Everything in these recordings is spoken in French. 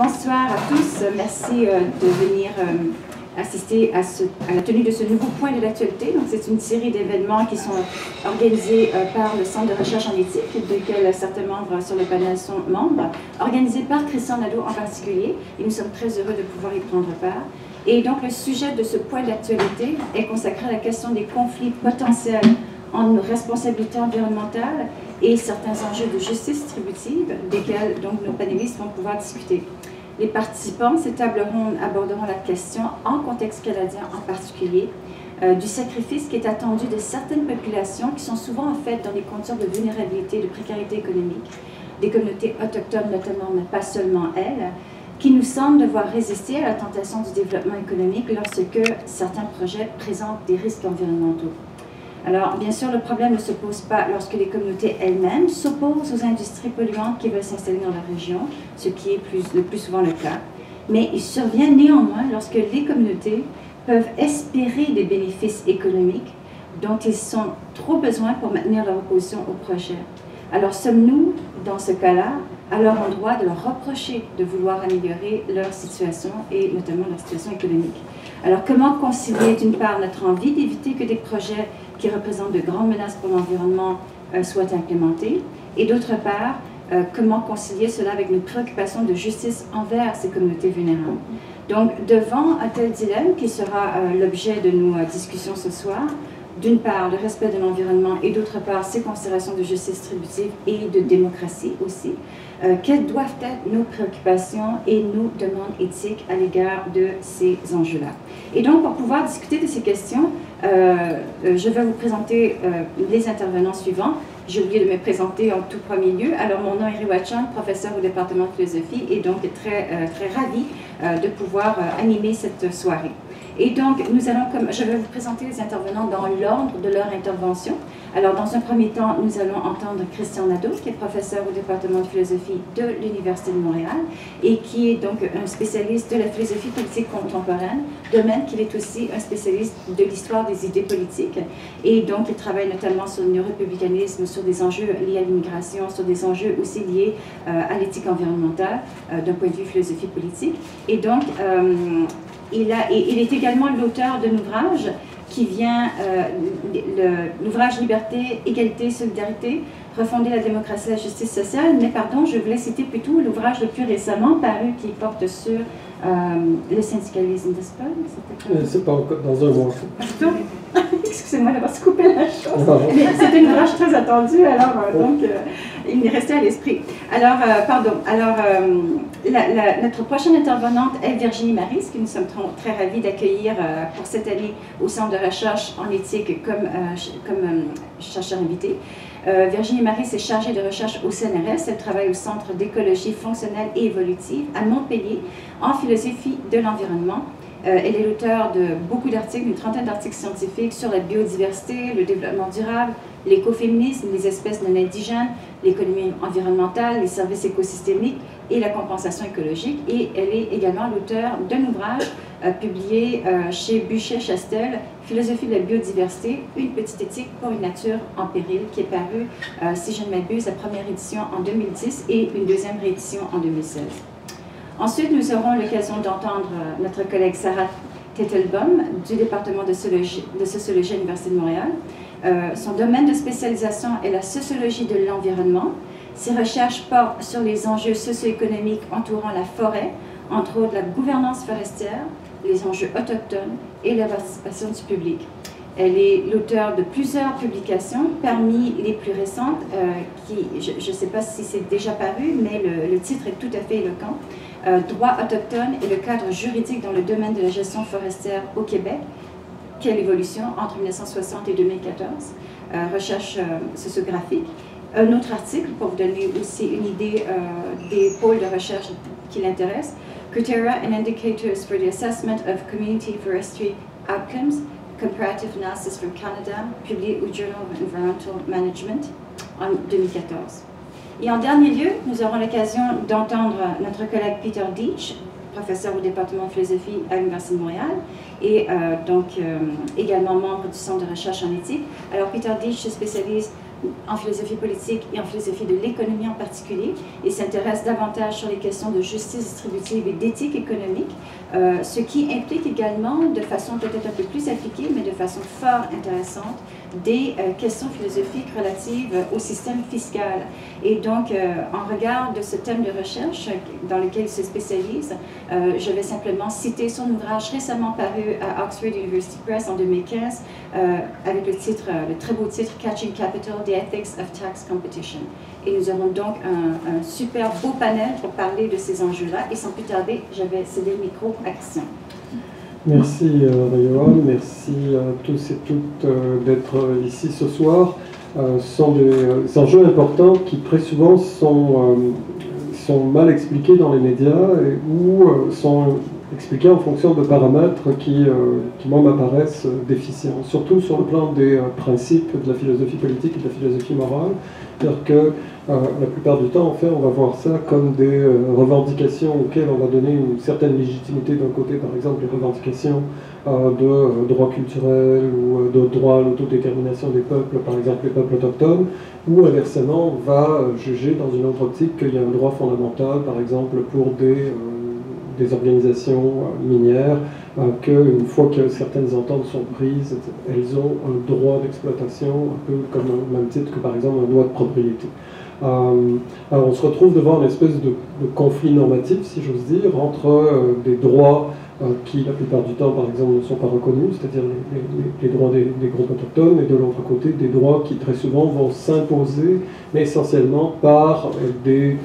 Bonsoir à tous. Merci de venir assister à la tenue de ce nouveau point de l'actualité. C'est une série d'événements qui sont organisés par le Centre de recherche en éthique, duquel certains membres sur le panel sont membres, organisés par Christian Nadeau en particulier. Et nous sommes très heureux de pouvoir y prendre part. Et donc le sujet de ce point de l'actualité est consacré à la question des conflits potentiels en responsabilité environnementale et certains enjeux de justice distributive, desquels donc nos panélistes vont pouvoir discuter. Les participants de cette table ronde aborderont la question, en contexte canadien en particulier, du sacrifice qui est attendu de certaines populations qui sont souvent en fait dans des conditions de vulnérabilité et de précarité économique, des communautés autochtones notamment, mais pas seulement elles, qui nous semblent devoir résister à la tentation du développement économique lorsque certains projets présentent des risques environnementaux. Alors, bien sûr, le problème ne se pose pas lorsque les communautés elles-mêmes s'opposent aux industries polluantes qui veulent s'installer dans la région, ce qui est le plus souvent le cas. Mais il survient néanmoins lorsque les communautés peuvent espérer des bénéfices économiques dont ils ont trop besoin pour maintenir leur opposition au projet. Alors, sommes-nous, dans ce cas-là, à leur endroit de leur reprocher de vouloir améliorer leur situation et notamment leur situation économique? Alors, comment concilier d'une part notre envie d'éviter que des projets qui représentent de grandes menaces pour l'environnement soient implémentées, et d'autre part, comment concilier cela avec nos préoccupations de justice envers ces communautés vulnérables. Donc, devant un tel dilemme, qui sera l'objet de nos discussions ce soir, d'une part, le respect de l'environnement, et d'autre part, ces considérations de justice distributive et de démocratie aussi, quelles doivent être nos préoccupations et nos demandes éthiques à l'égard de ces enjeux-là. Et donc, pour pouvoir discuter de ces questions, je vais vous présenter les intervenants suivants. J'ai oublié de me présenter en tout premier lieu. Alors, mon nom est Ryoa Chung, professeur au département de philosophie, et donc très ravie de pouvoir animer cette soirée. Et donc, nous allons, je vais vous présenter les intervenants dans l'ordre de leur intervention. Alors, dans un premier temps, nous allons entendre Christian Nadeau, qui est professeur au département de philosophie de l'Université de Montréal et qui est donc un spécialiste de la philosophie politique contemporaine, domaine qu'il est aussi un spécialiste de l'histoire des idées politiques. Et donc, il travaille notamment sur le néo-républicanisme, sur des enjeux liés à l'immigration, sur des enjeux aussi liés à l'éthique environnementale d'un point de vue philosophie politique. Et donc, il est également l'auteur d'un ouvrage qui vient, l'ouvrage Liberté, Égalité, Solidarité, refonder la démocratie et la justice sociale. Mais pardon, je voulais citer plutôt l'ouvrage le plus récemment paru qui porte sur le syndicalisme, n'est-ce pas? Dans un bon fond. Excusez-moi d'avoir coupé la chose. Mais c'est un ouvrage très attendu, alors donc il m'est resté à l'esprit. Alors, pardon. Alors, notre prochaine intervenante est Virginie Maris, que nous sommes très ravis d'accueillir pour cette année au Centre de recherche en éthique comme chercheur invité. Virginie Maris est chargée de recherche au CNRS. Elle travaille au Centre d'écologie fonctionnelle et évolutive à Montpellier en philosophie de l'environnement. Elle est l'auteure de beaucoup d'articles, une trentaine d'articles scientifiques sur la biodiversité, le développement durable, l'écoféminisme, les espèces non indigènes, l'économie environnementale, les services écosystémiques et la compensation écologique. Et elle est également l'auteur d'un ouvrage publié chez Buchet-Chastel, Philosophie de la biodiversité, une petite éthique pour une nature en péril, qui est paru, si je ne m'abuse, la première édition en 2010 et une deuxième réédition en 2016. Ensuite, nous aurons l'occasion d'entendre notre collègue Sara Teitelbaum du département de sociologie à l'Université de Montréal. Son domaine de spécialisation est la sociologie de l'environnement. Ses recherches portent sur les enjeux socio-économiques entourant la forêt, entre autres la gouvernance forestière, les enjeux autochtones et la participation du public. Elle est l'auteure de plusieurs publications, parmi les plus récentes, je ne sais pas si c'est déjà paru, mais le titre est tout à fait éloquent. Droit autochtone et le cadre juridique dans le domaine de la gestion forestière au Québec. Quelle évolution entre 1960 et 2014? Recherche sociographique. Un autre article pour vous donner aussi une idée des pôles de recherche qui l'intéressent. Criteria and Indicators for the Assessment of Community Forestry Outcomes, Comparative Analysis from Canada, publié au Journal of Environmental Management en 2014. Et en dernier lieu, nous aurons l'occasion d'entendre notre collègue Peter Dietsch, professeur au département de philosophie à l'Université de Montréal et donc également membre du Centre de recherche en éthique. Alors Peter Dietsch se spécialise en philosophie politique et en philosophie de l'économie en particulier, et s'intéresse davantage sur les questions de justice distributive et d'éthique économique, ce qui implique également, de façon peut-être un peu plus appliquée, mais de façon fort intéressante, des questions philosophiques relatives au système fiscal. Et donc, en regard de ce thème de recherche dans lequel il se spécialise, je vais simplement citer son ouvrage récemment paru à Oxford University Press en 2015, avec le titre, le très beau titre « Catching Capital: The Ethics of Tax Competition ». Et nous avons donc un super beau panel pour parler de ces enjeux-là. Et sans plus tarder, je vais céder le micro à Christian. Merci Ryoa, merci à tous et toutes d'être ici ce soir. Ce sont des enjeux importants qui très souvent sont mal expliqués dans les médias ou sont expliqués en fonction de paramètres qui moi, m'apparaissent déficients, surtout sur le plan des principes de la philosophie politique et de la philosophie morale. C'est-à-dire que la plupart du temps, en fait, on va voir ça comme des revendications auxquelles on va donner une certaine légitimité d'un côté, par exemple les revendications de droits culturels ou de droits à l'autodétermination des peuples, par exemple les peuples autochtones, ou inversement, on va juger dans une autre optique qu'il y a un droit fondamental, par exemple pour des organisations minières, qu'une fois que certaines ententes sont prises, elles ont un droit d'exploitation, un peu comme au même titre que par exemple un droit de propriété. Alors on se retrouve devant une espèce de conflit normatif, si j'ose dire, entre des droits qui, la plupart du temps, par exemple, ne sont pas reconnus, c'est-à-dire les droits des groupes autochtones, et de l'autre côté, des droits qui, très souvent, vont s'imposer, mais essentiellement par des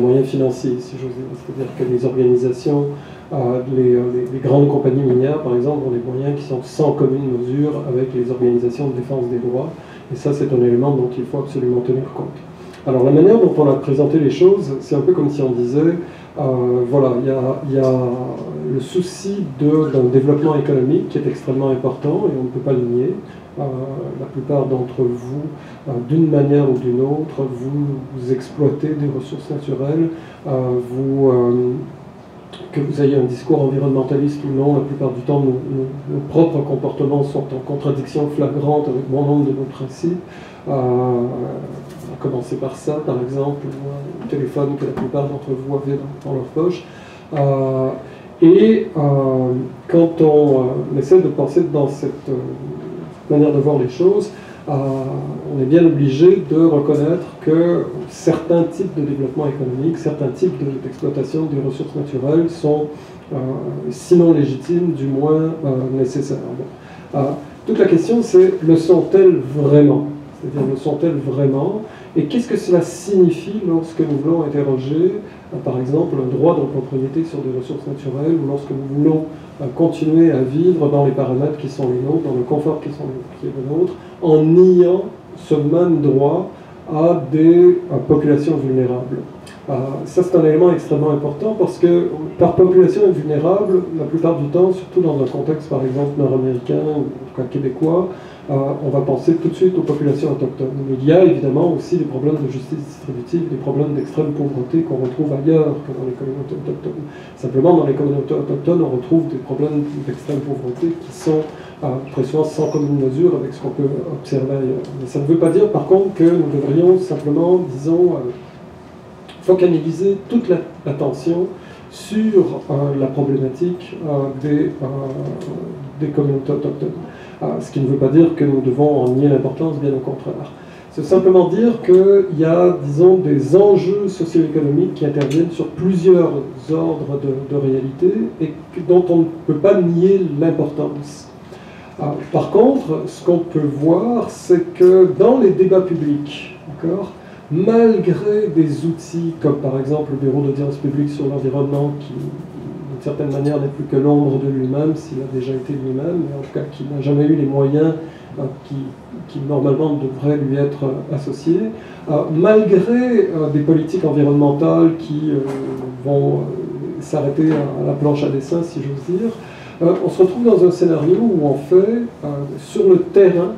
moyens financiers, si j'ose dire. C'est-à-dire que les organisations, les grandes compagnies minières, par exemple, ont des moyens qui sont sans commune mesure avec les organisations de défense des droits, et ça, c'est un élément dont il faut absolument tenir compte. Alors, la manière dont on a présenté les choses, c'est un peu comme si on disait, voilà, il y a le souci d'un développement économique qui est extrêmement important et on ne peut pas le nier. La plupart d'entre vous, d'une manière ou d'une autre, vous exploitez des ressources naturelles, que vous ayez un discours environnementaliste ou non, la plupart du temps, nos propres comportements sont en contradiction flagrante avec bon nombre de nos principes. Commencer par ça, par exemple, un téléphone que la plupart d'entre vous avaient dans leur poche. Quand on essaie de penser dans cette manière de voir les choses, on est bien obligé de reconnaître que certains types de développement économique, certains types d'exploitation des ressources naturelles sont, sinon légitimes, du moins nécessaires. Toute la question, c'est le sont-elles vraiment? C'est-à-dire, le sont-elles vraiment? Et qu'est-ce que cela signifie lorsque nous voulons interroger, par exemple, un droit de propriété sur des ressources naturelles, ou lorsque nous voulons continuer à vivre dans les paramètres qui sont les nôtres, dans le confort qui est le nôtre, en niant ce même droit à des populations vulnérables. Ça, c'est un élément extrêmement important parce que, par population vulnérable, la plupart du temps, surtout dans un contexte, par exemple, nord-américain ou en tout cas québécois, on va penser tout de suite aux populations autochtones. Mais il y a évidemment aussi des problèmes de justice distributive, des problèmes d'extrême pauvreté qu'on retrouve ailleurs que dans les communautés autochtones. Simplement, dans les communautés autochtones, on retrouve des problèmes d'extrême pauvreté qui sont très souvent sans commune mesure avec ce qu'on peut observer ailleurs. Mais ça ne veut pas dire, par contre, que nous devrions simplement, disons, focaliser toute l'attention sur la problématique des communautés autochtones. Ce qui ne veut pas dire que nous devons en nier l'importance, bien au contraire. C'est simplement dire qu'il y a, disons, des enjeux socio-économiques qui interviennent sur plusieurs ordres de réalité et dont on ne peut pas nier l'importance. Par contre, ce qu'on peut voir, c'est que dans les débats publics, malgré des outils comme par exemple le Bureau d'audience publique sur l'environnement qui, d'une certaine manière, n'est plus que l'ombre de lui-même, s'il a déjà été lui-même, mais en tout cas qui n'a jamais eu les moyens qui normalement devraient lui être associés, malgré des politiques environnementales qui vont s'arrêter à la planche à dessin, si j'ose dire, on se retrouve dans un scénario où en fait, sur le terrain,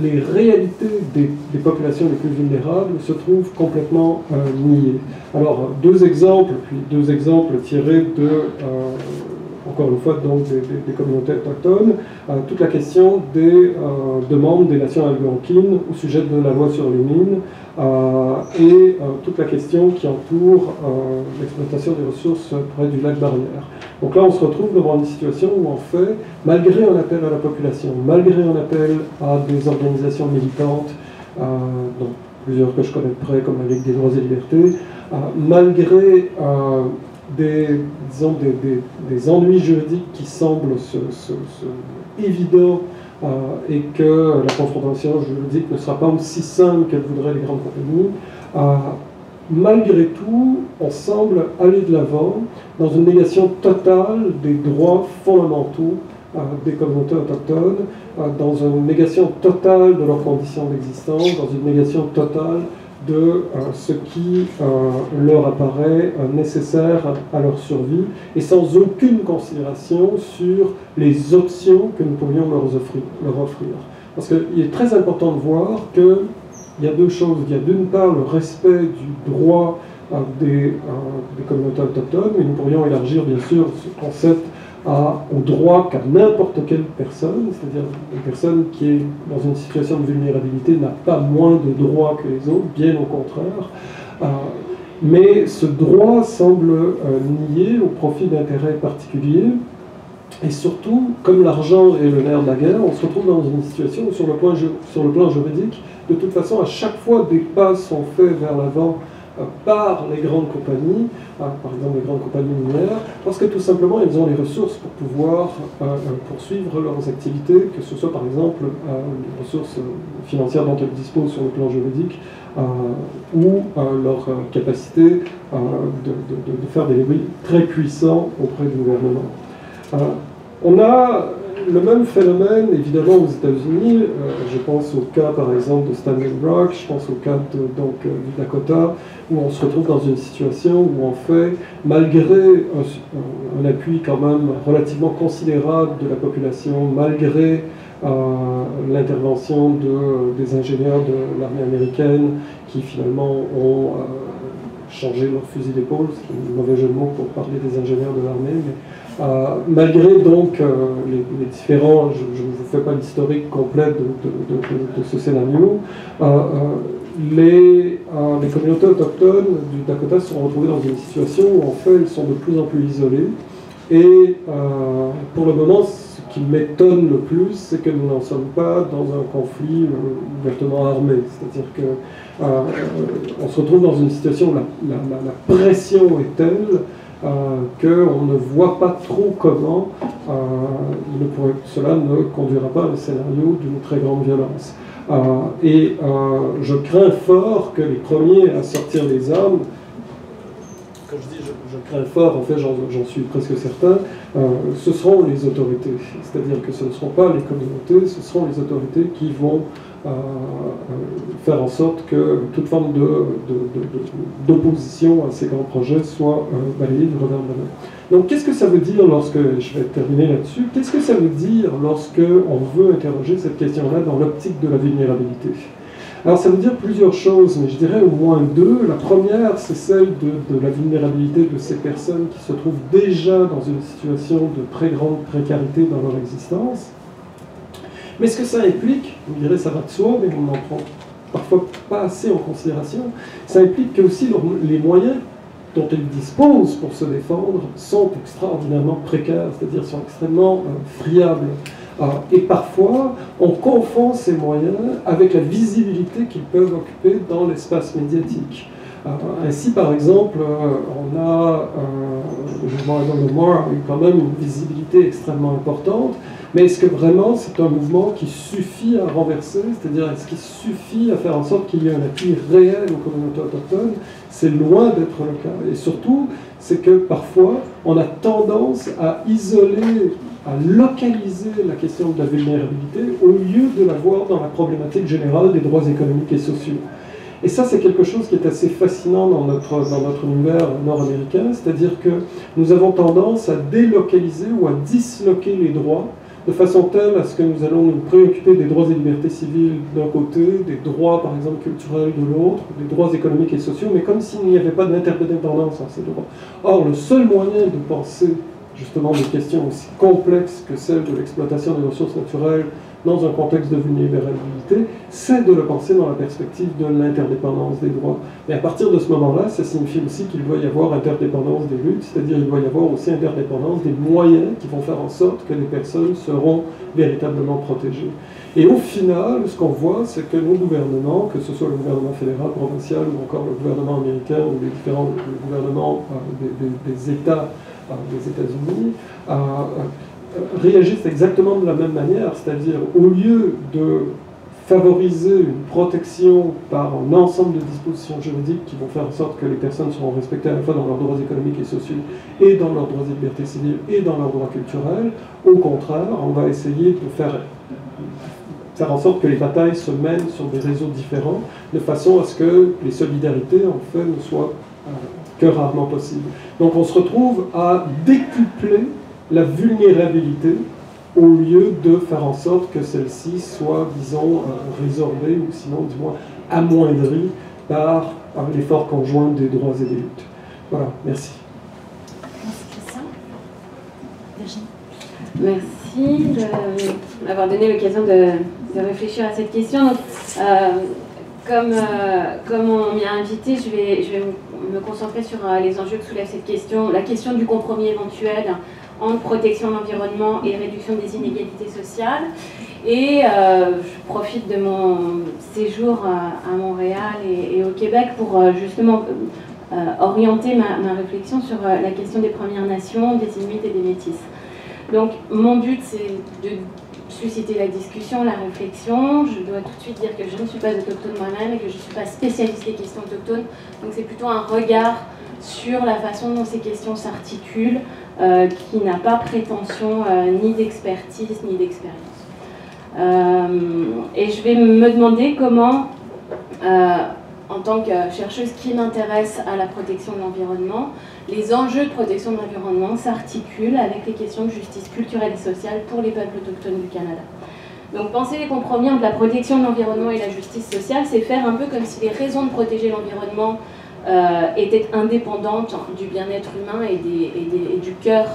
les réalités des populations les plus vulnérables se trouvent complètement niées. Alors, deux exemples tirés de, en encore une fois, donc, des communautés autochtones, toute la question des demandes des nations algonquines au sujet de la loi sur les mines, et toute la question qui entoure l'exploitation des ressources près du lac Barrière. Donc là, on se retrouve devant une situation où, en fait, malgré un appel à la population, malgré un appel à des organisations militantes, donc plusieurs que je connais de près, comme la Ligue des droits et libertés, malgré des ennuis juridiques qui semblent évidents, et que la confrontation juridique ne sera pas aussi simple qu'elle voudrait les grandes compagnies, malgré tout, on semble aller de l'avant dans une négation totale des droits fondamentaux des communautés autochtones, dans une négation totale de leurs conditions d'existence, dans une négation totale de ce qui leur apparaît nécessaire à leur survie, et sans aucune considération sur les options que nous pourrions leur offrir. Parce qu'il est très important de voir qu'il y a deux choses. Il y a d'une part le respect du droit des communautés autochtones, mais nous pourrions élargir bien sûr ce concept au droit qu'à n'importe quelle personne, c'est-à-dire une personne qui est dans une situation de vulnérabilité n'a pas moins de droits que les autres, bien au contraire. Mais ce droit semble nié au profit d'intérêts particuliers, et surtout, comme l'argent est le nerf de la guerre, on se retrouve dans une situation où, sur le plan juridique, de toute façon, à chaque fois, des pas sont faits vers l'avant par les grandes compagnies, par exemple les grandes compagnies minières, parce que tout simplement elles ont les ressources pour pouvoir poursuivre leurs activités, que ce soit par exemple les ressources financières dont elles disposent sur le plan juridique, ou leur capacité de faire des lobbies très puissants auprès du gouvernement. On a le même phénomène, évidemment, aux États-Unis. Je pense au cas, par exemple, de Standing Rock, je pense au cas du Dakota, où on se retrouve dans une situation où, en fait, malgré un appui quand même relativement considérable de la population, malgré l'intervention des ingénieurs de l'armée américaine, qui finalement ont changé leur fusil d'épaule, c'est un mauvais jeu de mots pour parler des ingénieurs de l'armée, mais malgré donc les différents, je ne vous fais pas l'historique complet de ce scénario, les communautés autochtones du Dakota se sont retrouvées dans une situation où en fait elles sont de plus en plus isolées, et pour le moment ce qui m'étonne le plus c'est que nous n'en sommes pas dans un conflit ouvertement armé, c'est-à-dire que on se retrouve dans une situation où la pression est telle qu'on ne voit pas trop comment cela ne conduira pas à un scénario d'une très grande violence. Je crains fort que les premiers à sortir les armes, quand je dis je crains fort, en fait j'en suis presque certain, ce seront les autorités. C'est-à-dire que ce ne seront pas les communautés, ce seront les autorités qui vont faire en sorte que toute forme d'opposition à ces grands projets soit balayée du revers de la main. Donc qu'est-ce que ça veut dire lorsque, je vais terminer là-dessus, qu'est-ce que ça veut dire lorsque on veut interroger cette question-là dans l'optique de la vulnérabilité? Alors ça veut dire plusieurs choses, mais je dirais au moins deux. La première, c'est celle de la vulnérabilité de ces personnes qui se trouvent déjà dans une situation de très grande précarité dans leur existence. Mais ce que ça implique, vous me direz ça va de soi, mais on n'en prend parfois pas assez en considération, ça implique que aussi les moyens dont elles disposent pour se défendre sont extraordinairement précaires, c'est-à-dire sont extrêmement friables. Et parfois, on confond ces moyens avec la visibilité qu'ils peuvent occuper dans l'espace médiatique. Ainsi, par exemple, on a le mouvement Aldo Leopold a eu quand même une visibilité extrêmement importante, mais est-ce que vraiment c'est un mouvement qui suffit à renverser? C'est-à-dire, est-ce qu'il suffit à faire en sorte qu'il y ait un appui réel aux communautés autochtones? C'est loin d'être le cas. Et surtout, c'est que parfois, on a tendance à isoler, à localiser la question de la vulnérabilité au lieu de la voir dans la problématique générale des droits économiques et sociaux. Et ça, c'est quelque chose qui est assez fascinant dans notre univers nord-américain, c'est-à-dire que nous avons tendance à délocaliser ou à disloquer les droits de façon telle à ce que nous allons nous préoccuper des droits et libertés civiles d'un côté, des droits, par exemple, culturels de l'autre, des droits économiques et sociaux, mais comme s'il n'y avait pas d'interdépendance à ces droits. Or, le seul moyen de penser justement des questions aussi complexes que celles de l'exploitation des ressources naturelles dans un contexte de vulnérabilité, c'est de le penser dans la perspective de l'interdépendance des droits. Mais à partir de ce moment-là, ça signifie aussi qu'il doit y avoir interdépendance des luttes, c'est-à-dire il doit y avoir aussi interdépendance des moyens qui vont faire en sorte que les personnes seront véritablement protégées. Et au final, ce qu'on voit, c'est que nos gouvernements, que ce soit le gouvernement fédéral, provincial, ou encore le gouvernement américain, ou les différents gouvernements des États des États-Unis, réagissent exactement de la même manière, c'est-à-dire au lieu de favoriser une protection par un ensemble de dispositions juridiques qui vont faire en sorte que les personnes seront respectées à la fois dans leurs droits économiques et sociaux et dans leurs droits et libertés civiles et dans leurs droits culturels, au contraire, on va essayer de faire en sorte que les batailles se mènent sur des réseaux différents, de façon à ce que les solidarités, en fait, ne soient que rarement possibles. Donc on se retrouve à décupler la vulnérabilité au lieu de faire en sorte que celle-ci soit, disons, résorbée ou sinon, du moins, amoindrie par l'effort conjoint des droits et des luttes. Voilà, merci. Merci Christian. Virginie. Merci d'avoir donné l'occasion de réfléchir à cette question. Donc, comme on m'y a invité, je vais me concentrer sur les enjeux que soulève cette question, la question du compromis éventuel entre protection de l'environnement et réduction des inégalités sociales. Et je profite de mon séjour à Montréal et au Québec pour justement orienter ma réflexion sur la question des Premières Nations, des Inuits et des Métis. Donc mon but, c'est de susciter la discussion, la réflexion. Je dois tout de suite dire que je ne suis pas autochtone moi-même et que je ne suis pas spécialiste des questions autochtones. Donc c'est plutôt un regard sur la façon dont ces questions s'articulent, qui n'a pas prétention ni d'expertise ni d'expérience. Et je vais me demander comment, en tant que chercheuse qui m'intéresse à la protection de l'environnement, les enjeux de protection de l'environnement s'articulent avec les questions de justice culturelle et sociale pour les peuples autochtones du Canada. Donc penser les compromis entre la protection de l'environnement et la justice sociale, c'est faire un peu comme si les raisons de protéger l'environnement était indépendante du bien-être humain et du cœur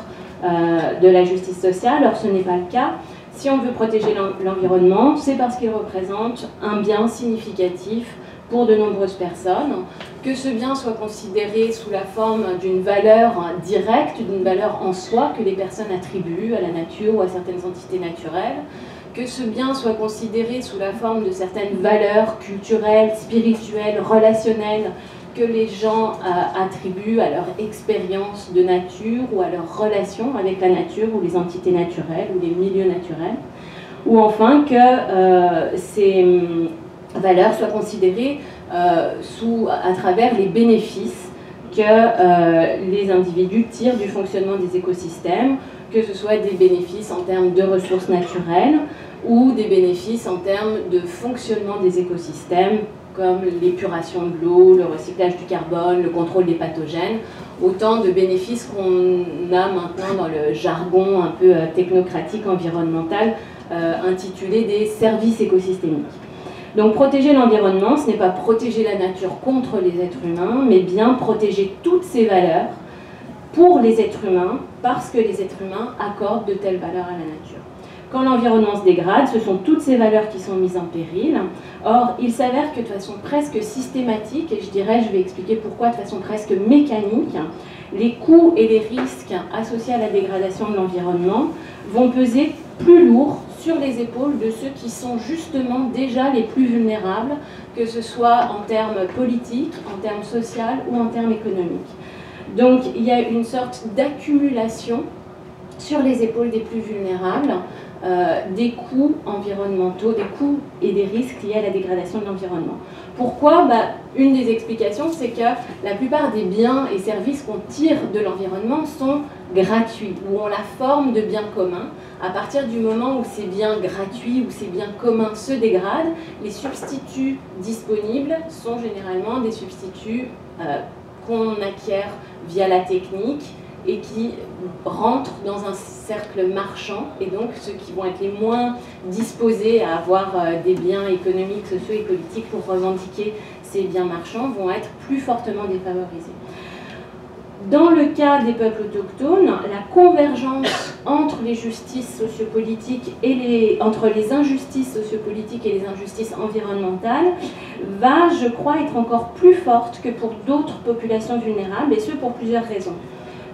de la justice sociale. Or, ce n'est pas le cas. Si on veut protéger l'environnement, c'est parce qu'il représente un bien significatif pour de nombreuses personnes. Que ce bien soit considéré sous la forme d'une valeur directe, d'une valeur en soi que les personnes attribuent à la nature ou à certaines entités naturelles, que ce bien soit considéré sous la forme de certaines valeurs culturelles, spirituelles, relationnelles, que les gens attribuent à leur expérience de nature ou à leur relation avec la nature ou les entités naturelles ou les milieux naturels, ou enfin que ces valeurs soient considérées à travers les bénéfices que les individus tirent du fonctionnement des écosystèmes, que ce soit des bénéfices en termes de ressources naturelles ou des bénéfices en termes de fonctionnement des écosystèmes, comme l'épuration de l'eau, le recyclage du carbone, le contrôle des pathogènes, autant de bénéfices qu'on a maintenant dans le jargon un peu technocratique environnemental intitulé des services écosystémiques. Donc protéger l'environnement, ce n'est pas protéger la nature contre les êtres humains, mais bien protéger toutes ces valeurs pour les êtres humains, parce que les êtres humains accordent de telles valeurs à la nature. Quand l'environnement se dégrade, ce sont toutes ces valeurs qui sont mises en péril. Or, il s'avère que de façon presque systématique, et je vais expliquer pourquoi de façon presque mécanique, les coûts et les risques associés à la dégradation de l'environnement vont peser plus lourd sur les épaules de ceux qui sont justement déjà les plus vulnérables, que ce soit en termes politiques, en termes sociaux ou en termes économiques. Donc, il y a une sorte d'accumulation sur les épaules des plus vulnérables, des coûts environnementaux, des coûts et des risques liés à la dégradation de l'environnement. Pourquoi ? Une des explications, c'est que la plupart des biens et services qu'on tire de l'environnement sont gratuits, ou ont la forme de biens communs. À partir du moment où ces biens gratuits ou ces biens communs se dégradent, les substituts disponibles sont généralement des substituts qu'on acquiert via la technique, et qui rentrent dans un cercle marchand, et donc ceux qui vont être les moins disposés à avoir des biens économiques, sociaux et politiques pour revendiquer ces biens marchands vont être plus fortement défavorisés. Dans le cas des peuples autochtones, la convergence entre les justices sociopolitiques et entre les injustices sociopolitiques et les injustices environnementales va, je crois, être encore plus forte que pour d'autres populations vulnérables, et ce pour plusieurs raisons.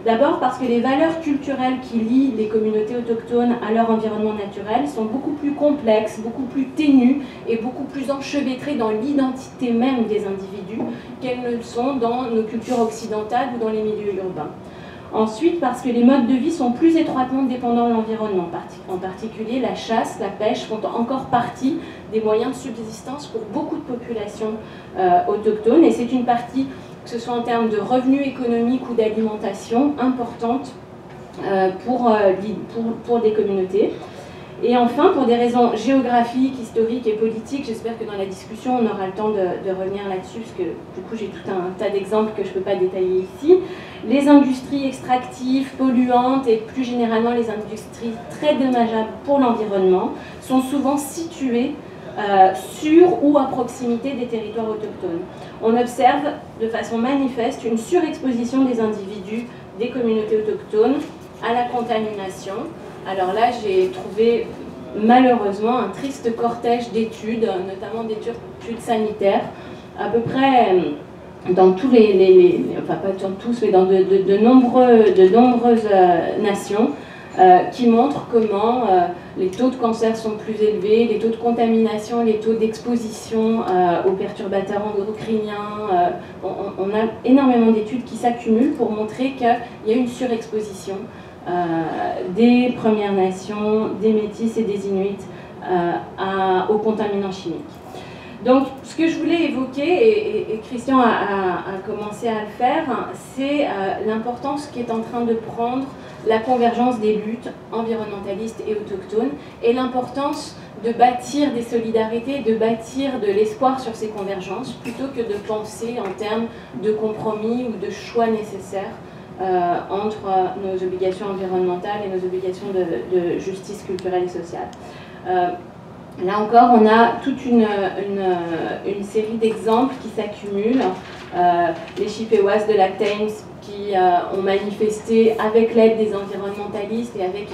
D'abord parce que les valeurs culturelles qui lient les communautés autochtones à leur environnement naturel sont beaucoup plus complexes, beaucoup plus ténues et beaucoup plus enchevêtrées dans l'identité même des individus qu'elles ne le sont dans nos cultures occidentales ou dans les milieux urbains. Ensuite, parce que les modes de vie sont plus étroitement dépendants de l'environnement. En particulier, la chasse, la pêche font encore partie des moyens de subsistance pour beaucoup de populations autochtones, et c'est une partie, que ce soit en termes de revenus économiques ou d'alimentation, importante pour des communautés. Et enfin, pour des raisons géographiques, historiques et politiques, j'espère que dans la discussion, on aura le temps de revenir là-dessus, parce que du coup, j'ai tout un tas d'exemples que je ne peux pas détailler ici. Les industries extractives, polluantes, et plus généralement les industries très dommageables pour l'environnement, sont souvent situées sur ou à proximité des territoires autochtones. On observe de façon manifeste une surexposition des individus, des communautés autochtones, à la contamination. Alors là, j'ai trouvé malheureusement un triste cortège d'études, notamment d'études sanitaires, à peu près dans tous enfin pas dans tous, mais dans de nombreuses nations, qui montrent comment les taux de cancer sont plus élevés, les taux de contamination, les taux d'exposition aux perturbateurs endocriniens. On a énormément d'études qui s'accumulent pour montrer qu'il y a une surexposition des Premières Nations, des Métis et des Inuits aux contaminants chimiques. Donc, ce que je voulais évoquer, et Christian a commencé à le faire, c'est l'importance qu'est en train de prendre la convergence des luttes environnementalistes et autochtones, et l'importance de bâtir des solidarités, de bâtir de l'espoir sur ces convergences, plutôt que de penser en termes de compromis ou de choix nécessaires entre nos obligations environnementales et nos obligations de justice culturelle et sociale. Là encore, on a toute une série d'exemples qui s'accumulent. Les Chippewas de la Thames qui ont manifesté avec l'aide des environnementalistes et avec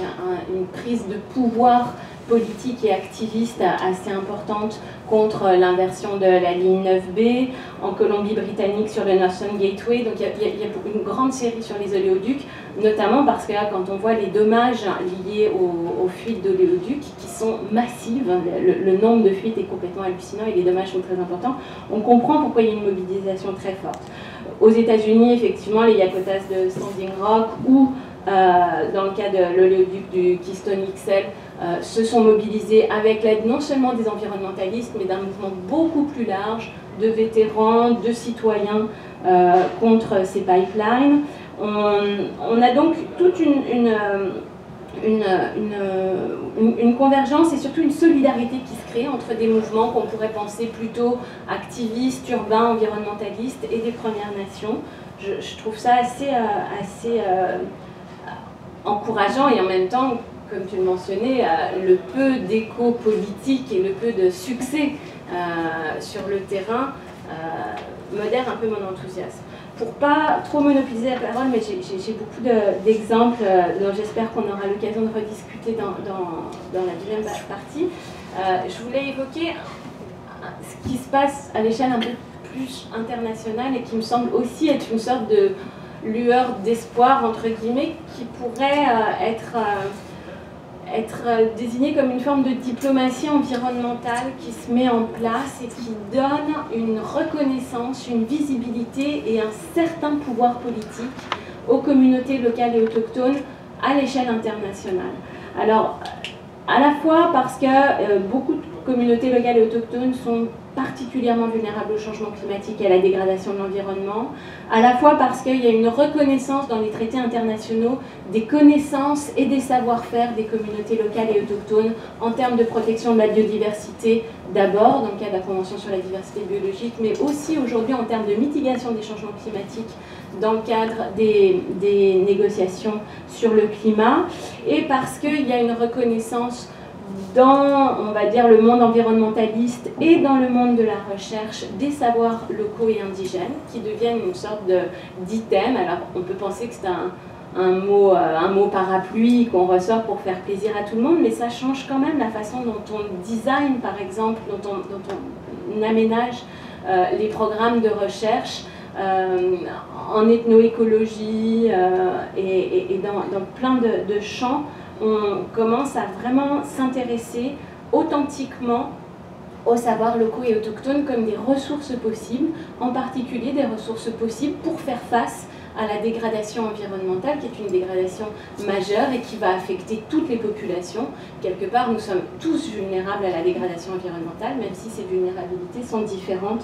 une prise de pouvoir politique et activiste assez importante contre l'inversion de la ligne 9B, en Colombie-Britannique sur le Northern Gateway. Donc il y a une grande série sur les oléoducs, notamment parce que là, quand on voit les dommages liés aux fuites d'oléoducs, qui sont massives, le nombre de fuites est complètement hallucinant et les dommages sont très importants, on comprend pourquoi il y a une mobilisation très forte. Aux États-Unis, effectivement, les Yakotas de Standing Rock ou dans le cas de l'oléoduc du Keystone XL, se sont mobilisés avec l'aide non seulement des environnementalistes, mais d'un mouvement beaucoup plus large de vétérans, de citoyens contre ces pipelines. On a donc toute une convergence et surtout une solidarité qui se crée entre des mouvements qu'on pourrait penser plutôt activistes, urbains, environnementalistes et des Premières Nations. Je trouve ça assez encourageant, et en même temps, comme tu le mentionnais, le peu d'écho politique et le peu de succès sur le terrain modère un peu mon enthousiasme. Pour pas trop monopoliser la parole, mais j'ai beaucoup d'exemples dont j'espère qu'on aura l'occasion de rediscuter dans la deuxième partie. Je voulais évoquer ce qui se passe à l'échelle un peu plus internationale et qui me semble aussi être une sorte de lueur d'espoir, entre guillemets, qui pourrait être désignée comme une forme de diplomatie environnementale qui se met en place et qui donne une reconnaissance, une visibilité et un certain pouvoir politique aux communautés locales et autochtones à l'échelle internationale. Alors, à la fois parce que beaucoup de communautés locales et autochtones sont particulièrement vulnérables au changement climatique et à la dégradation de l'environnement, à la fois parce qu'il y a une reconnaissance dans les traités internationaux des connaissances et des savoir-faire des communautés locales et autochtones en termes de protection de la biodiversité, d'abord dans le cadre de la Convention sur la diversité biologique, mais aussi aujourd'hui en termes de mitigation des changements climatiques dans le cadre des négociations sur le climat, et parce qu'il y a une reconnaissance dans, on va dire, le monde environnementaliste et dans le monde de la recherche, des savoirs locaux et indigènes qui deviennent une sorte d'item. Alors, on peut penser que c'est un mot parapluie qu'on ressort pour faire plaisir à tout le monde, mais ça change quand même la façon dont on design, par exemple, dont on aménage les programmes de recherche en ethnoécologie et dans plein de champs. On commence à vraiment s'intéresser authentiquement aux savoirs locaux et autochtones comme des ressources possibles, en particulier des ressources possibles pour faire face à la dégradation environnementale, qui est une dégradation majeure et qui va affecter toutes les populations. Quelque part, nous sommes tous vulnérables à la dégradation environnementale, même si ces vulnérabilités sont différentes,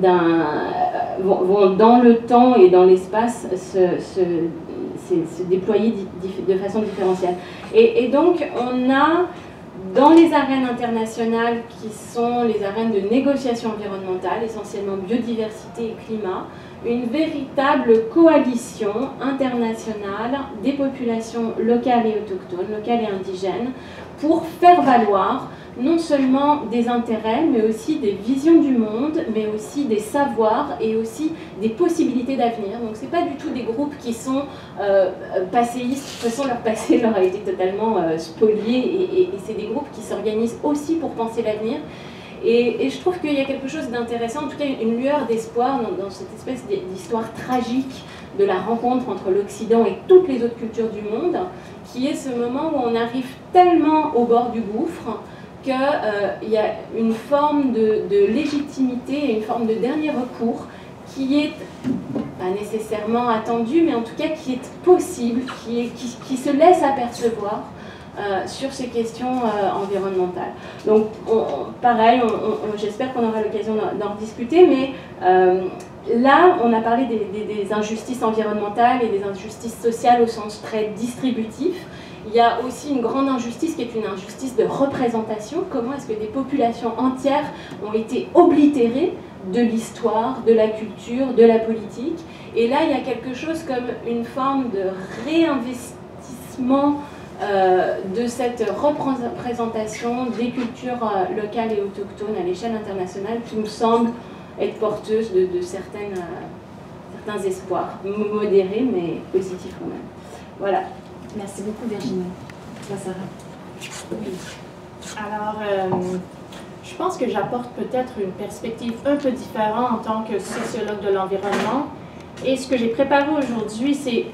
vont dans le temps et dans l'espace se déployer de façon différentielle. Et donc, on a, dans les arènes internationales, qui sont les arènes de négociation environnementale, essentiellement biodiversité et climat, une véritable coalition internationale des populations locales et autochtones, locales et indigènes, pour faire valoir non seulement des intérêts, mais aussi des visions du monde, mais aussi des savoirs et aussi des possibilités d'avenir. Donc ce n'est pas du tout des groupes qui sont passéistes. De toute façon, leur passé leur a été totalement spolié, et c'est des groupes qui s'organisent aussi pour penser l'avenir. Et je trouve qu'il y a quelque chose d'intéressant, en tout cas une lueur d'espoir dans cette espèce d'histoire tragique de la rencontre entre l'Occident et toutes les autres cultures du monde, qui est ce moment où on arrive tellement au bord du gouffre qu'il y a une forme de légitimité et une forme de dernier recours qui est pas nécessairement attendue, mais en tout cas qui est possible, qui se laisse apercevoir sur ces questions environnementales. Donc, pareil, j'espère qu'on aura l'occasion d'en discuter, mais là, on a parlé des injustices environnementales et des injustices sociales au sens très distributif. Il y a aussi une grande injustice qui est une injustice de représentation. Comment est-ce que des populations entières ont été oblitérées de l'histoire, de la culture, de la politique? Et là, il y a quelque chose comme une forme de réinvestissement de cette représentation des cultures locales et autochtones à l'échelle internationale qui me semble être porteuse de certains espoirs, modérés mais positifs quand même. Voilà. Merci beaucoup Virginie. Toi Sarah. Oui. Alors, je pense que j'apporte peut-être une perspective un peu différente en tant que sociologue de l'environnement. Et ce que j'ai préparé aujourd'hui, c'est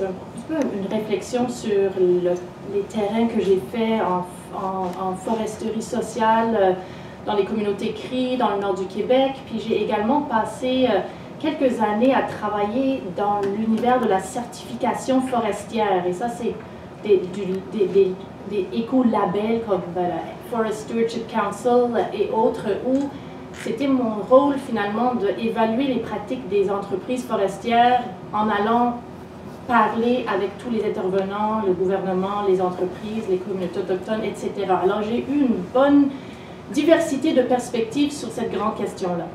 un peu une réflexion sur les terrains que j'ai faits en foresterie sociale dans les communautés Cris, dans le nord du Québec. Puis j'ai également passé quelques années à travailler dans l'univers de la certification forestière. Et ça, c'est des écolabels comme la Forest Stewardship Council et autres, où c'était mon rôle finalement d'évaluer les pratiques des entreprises forestières en allant parler avec tous les intervenants, le gouvernement, les entreprises, les communautés autochtones, etc. Alors j'ai eu une bonne diversité de perspectives sur cette grande question-là.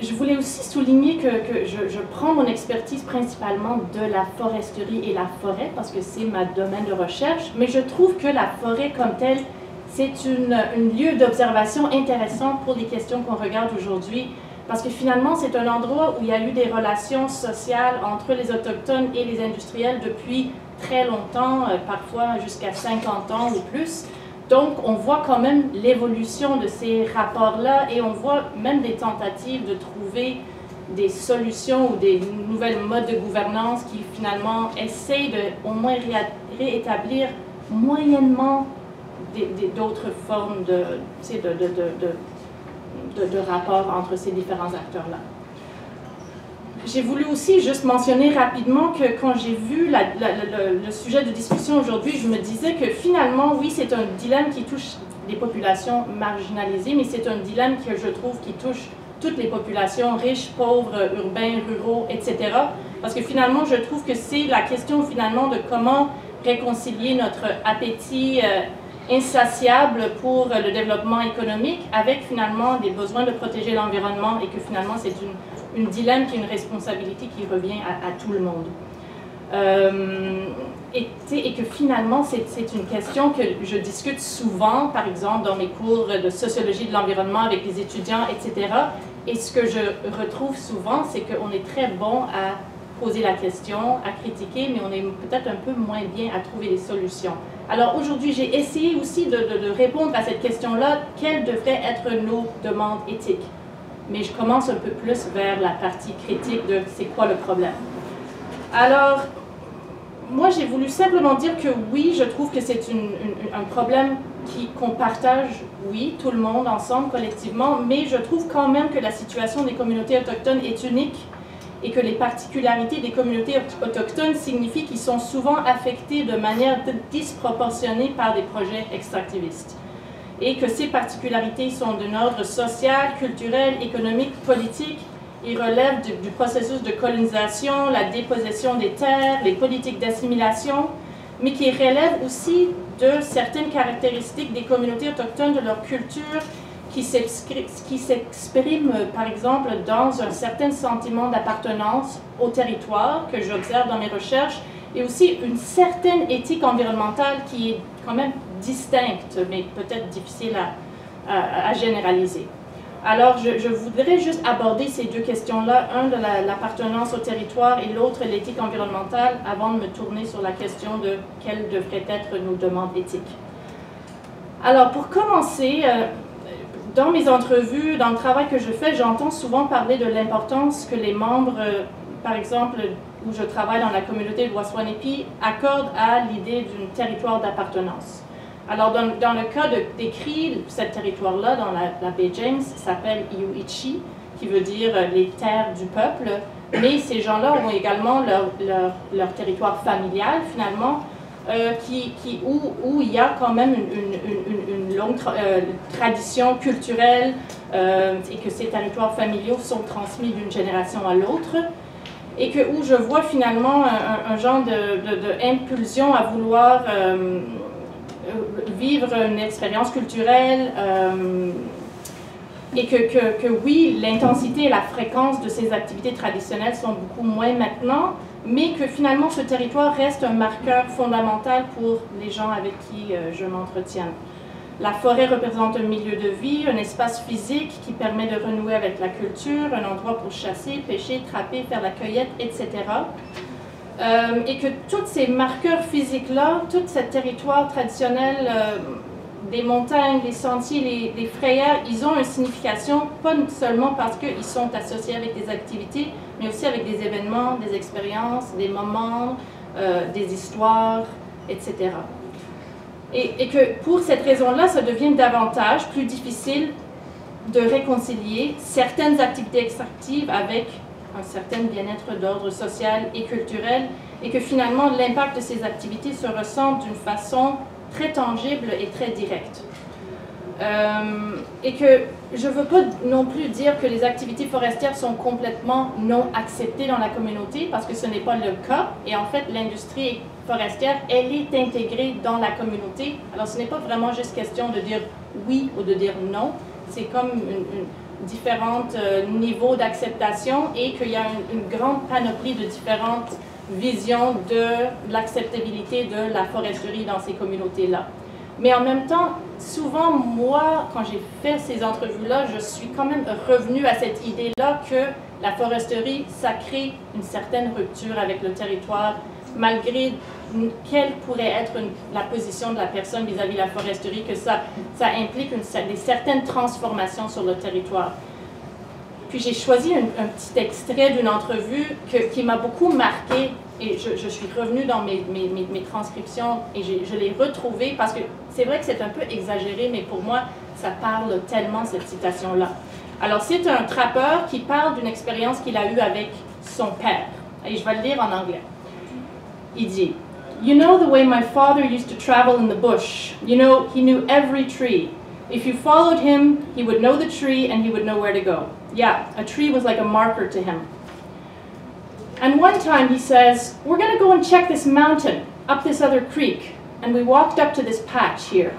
Je voulais aussi souligner que je prends mon expertise principalement de la foresterie et la forêt parce que c'est ma domaine de recherche, mais je trouve que la forêt comme telle, c'est un lieu d'observation intéressant pour les questions qu'on regarde aujourd'hui, parce que finalement, c'est un endroit où il y a eu des relations sociales entre les Autochtones et les industriels depuis très longtemps, parfois jusqu'à 50 ans ou plus. Donc, on voit quand même l'évolution de ces rapports-là et on voit même des tentatives de trouver des solutions ou des nouvelles modes de gouvernance qui finalement essayent de au moins réétablir moyennement d'autres formes de rapports entre ces différents acteurs-là. J'ai voulu aussi juste mentionner rapidement que quand j'ai vu le sujet de discussion aujourd'hui, je me disais que finalement, oui, c'est un dilemme qui touche les populations marginalisées, mais c'est un dilemme que je trouve qui touche toutes les populations, riches, pauvres, urbains, ruraux, etc. Parce que finalement, je trouve que c'est la question finalement de comment réconcilier notre appétit insatiable pour le développement économique avec finalement des besoins de protéger l'environnement et que finalement c'est une dilemme qui est une responsabilité qui revient à tout le monde. et que finalement c'est une question que je discute souvent, par exemple dans mes cours de sociologie de l'environnement avec les étudiants, etc. Et ce que je retrouve souvent, c'est qu'on est très bon à poser la question, à critiquer, mais on est peut-être un peu moins bien à trouver des solutions. Alors aujourd'hui, j'ai essayé aussi de répondre à cette question-là, quelles devraient être nos demandes éthiques? Mais je commence un peu plus vers la partie critique de c'est quoi le problème. Alors, moi j'ai voulu simplement dire que oui, je trouve que c'est un problème qu'on partage, oui, tout le monde, ensemble, collectivement, mais je trouve quand même que la situation des communautés autochtones est unique et que les particularités des communautés autochtones signifient qu'ils sont souvent affectés de manière disproportionnée par des projets extractivistes. Et que ces particularités sont d'un ordre social, culturel, économique, politique. Ils relèvent du processus de colonisation, la dépossession des terres, les politiques d'assimilation, mais qui relèvent aussi de certaines caractéristiques des communautés autochtones, de leur culture, qui s'exprime, par exemple, dans un certain sentiment d'appartenance au territoire que j'observe dans mes recherches, et aussi une certaine éthique environnementale qui est quand même distincte, mais peut-être difficile à généraliser. Alors, je voudrais juste aborder ces deux questions-là, un de l'appartenance au territoire et l'autre l'éthique environnementale, avant de me tourner sur la question de quelles devraient être nos demandes éthiques. Alors, pour commencer, dans mes entrevues, dans le travail que je fais, j'entends souvent parler de l'importance que les membres, par exemple, où je travaille dans la communauté de Waswanipi, accordent à l'idée d'un territoire d'appartenance. Alors, dans le cas des Cris, ce territoire-là, dans la Bay James, s'appelle Yuichi, qui veut dire les terres du peuple, mais ces gens-là ont également leur territoire familial, finalement, où il y a quand même une longue tradition culturelle et que ces territoires familiaux sont transmis d'une génération à l'autre, et que, où je vois finalement un genre d'impulsion à vouloir vivre une expérience culturelle et que oui, l'intensité et la fréquence de ces activités traditionnelles sont beaucoup moins maintenant, mais que finalement ce territoire reste un marqueur fondamental pour les gens avec qui je m'entretiens. La forêt représente un milieu de vie, un espace physique qui permet de renouer avec la culture, un endroit pour chasser, pêcher, trapper, faire la cueillette, etc. Et que tous ces marqueurs physiques-là, tout ce territoire traditionnel des montagnes, des sentiers, des frayères, ils ont une signification, pas seulement parce qu'ils sont associés avec des activités, mais aussi avec des événements, des expériences, des moments, des histoires, etc. Et que pour cette raison-là, ça devient davantage plus difficile de réconcilier certaines activités extractives avec un certain bien-être d'ordre social et culturel, et que finalement l'impact de ces activités se ressent d'une façon très tangible et très directe. Et que je ne veux pas non plus dire que les activités forestières sont complètement non acceptées dans la communauté, parce que ce n'est pas le cas, et en fait l'industrie forestière, elle est intégrée dans la communauté, alors ce n'est pas vraiment juste question de dire oui ou de dire non, c'est comme différents niveaux d'acceptation, et qu'il y a une grande panoplie de différentes visions de l'acceptabilité de la foresterie dans ces communautés-là. Mais en même temps, souvent, moi, quand j'ai fait ces entrevues-là, je suis quand même revenue à cette idée-là que la foresterie, ça crée une certaine rupture avec le territoire, malgré quelle pourrait être la position de la personne vis-à-vis de la foresterie, que ça implique des certaines transformations sur le territoire. Puis j'ai choisi un petit extrait d'une entrevue qui m'a beaucoup marqué, et je suis revenue dans mes transcriptions et je l'ai retrouvée, parce que c'est vrai que c'est un peu exagéré, mais pour moi, ça parle tellement, cette citation-là. Alors, c'est un trappeur qui parle d'une expérience qu'il a eue avec son père, et je vais le lire en anglais. Il dit, "You know the way my father used to travel in the bush. You know, he knew every tree. If you followed him, he would know the tree and he would know where to go. Yeah, a tree was like a marker to him. And one time he says, we're going to go and check this mountain, up this other creek. And we walked up to this patch here.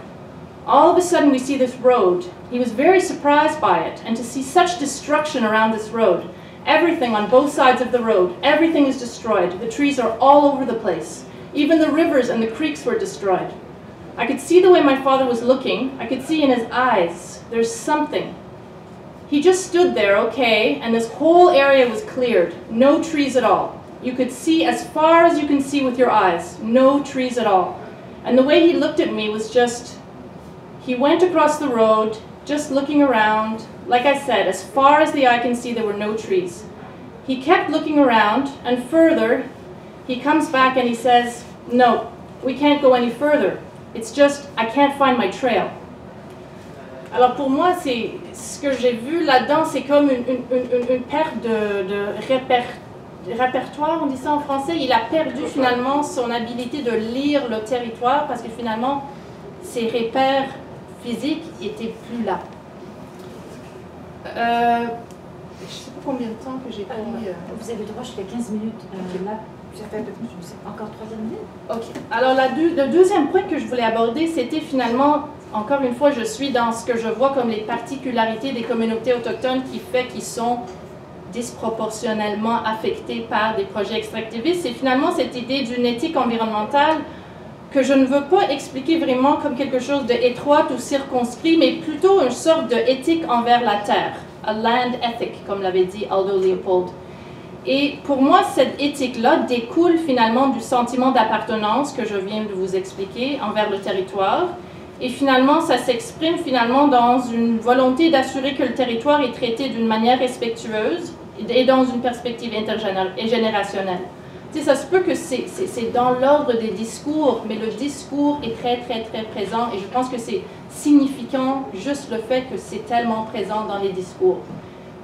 All of a sudden we see this road. He was very surprised by it and to see such destruction around this road. Everything on both sides of the road, everything is destroyed. The trees are all over the place. Even the rivers and the creeks were destroyed. I could see the way my father was looking. I could see in his eyes, there's something. He just stood there, okay, and this whole area was cleared. No trees at all. You could see as far as you can see with your eyes. No trees at all. And the way he looked at me was just, he went across the road, just looking around. Like I said, as far as the eye can see, there were no trees. He kept looking around, and further, he comes back and he says, no, we can't go any further. It's just, I can't find my trail. Alors pour moi, ce que j'ai vu là-dedans, c'est comme une perte de répertoire, on dit ça en français. Il a perdu finalement son habilité de lire le territoire parce que finalement, ses repères physiques n'étaient plus là. Je ne sais pas combien de temps que j'ai pris. Vous avez le droit, je fais 15 minutes. Là, j'ai fait encore 3e minute. Ok. Alors, le deuxième point que je voulais aborder, c'était finalement, encore une fois, je suis dans ce que je vois comme les particularités des communautés autochtones qui fait qu'ils sont disproportionnellement affectés par des projets extractivistes. C'est finalement cette idée d'une éthique environnementale que je ne veux pas expliquer vraiment comme quelque chose d'étroit ou circonscrit, mais plutôt une sorte d'éthique envers la terre, a land ethic, comme l'avait dit Aldo Leopold. Et pour moi, cette éthique-là découle finalement du sentiment d'appartenance que je viens de vous expliquer envers le territoire. Et finalement, ça s'exprime finalement dans une volonté d'assurer que le territoire est traité d'une manière respectueuse et dans une perspective intergénérationnelle. Tu sais, ça se peut que c'est dans l'ordre des discours, mais le discours est très présent et je pense que c'est significant juste le fait que c'est tellement présent dans les discours.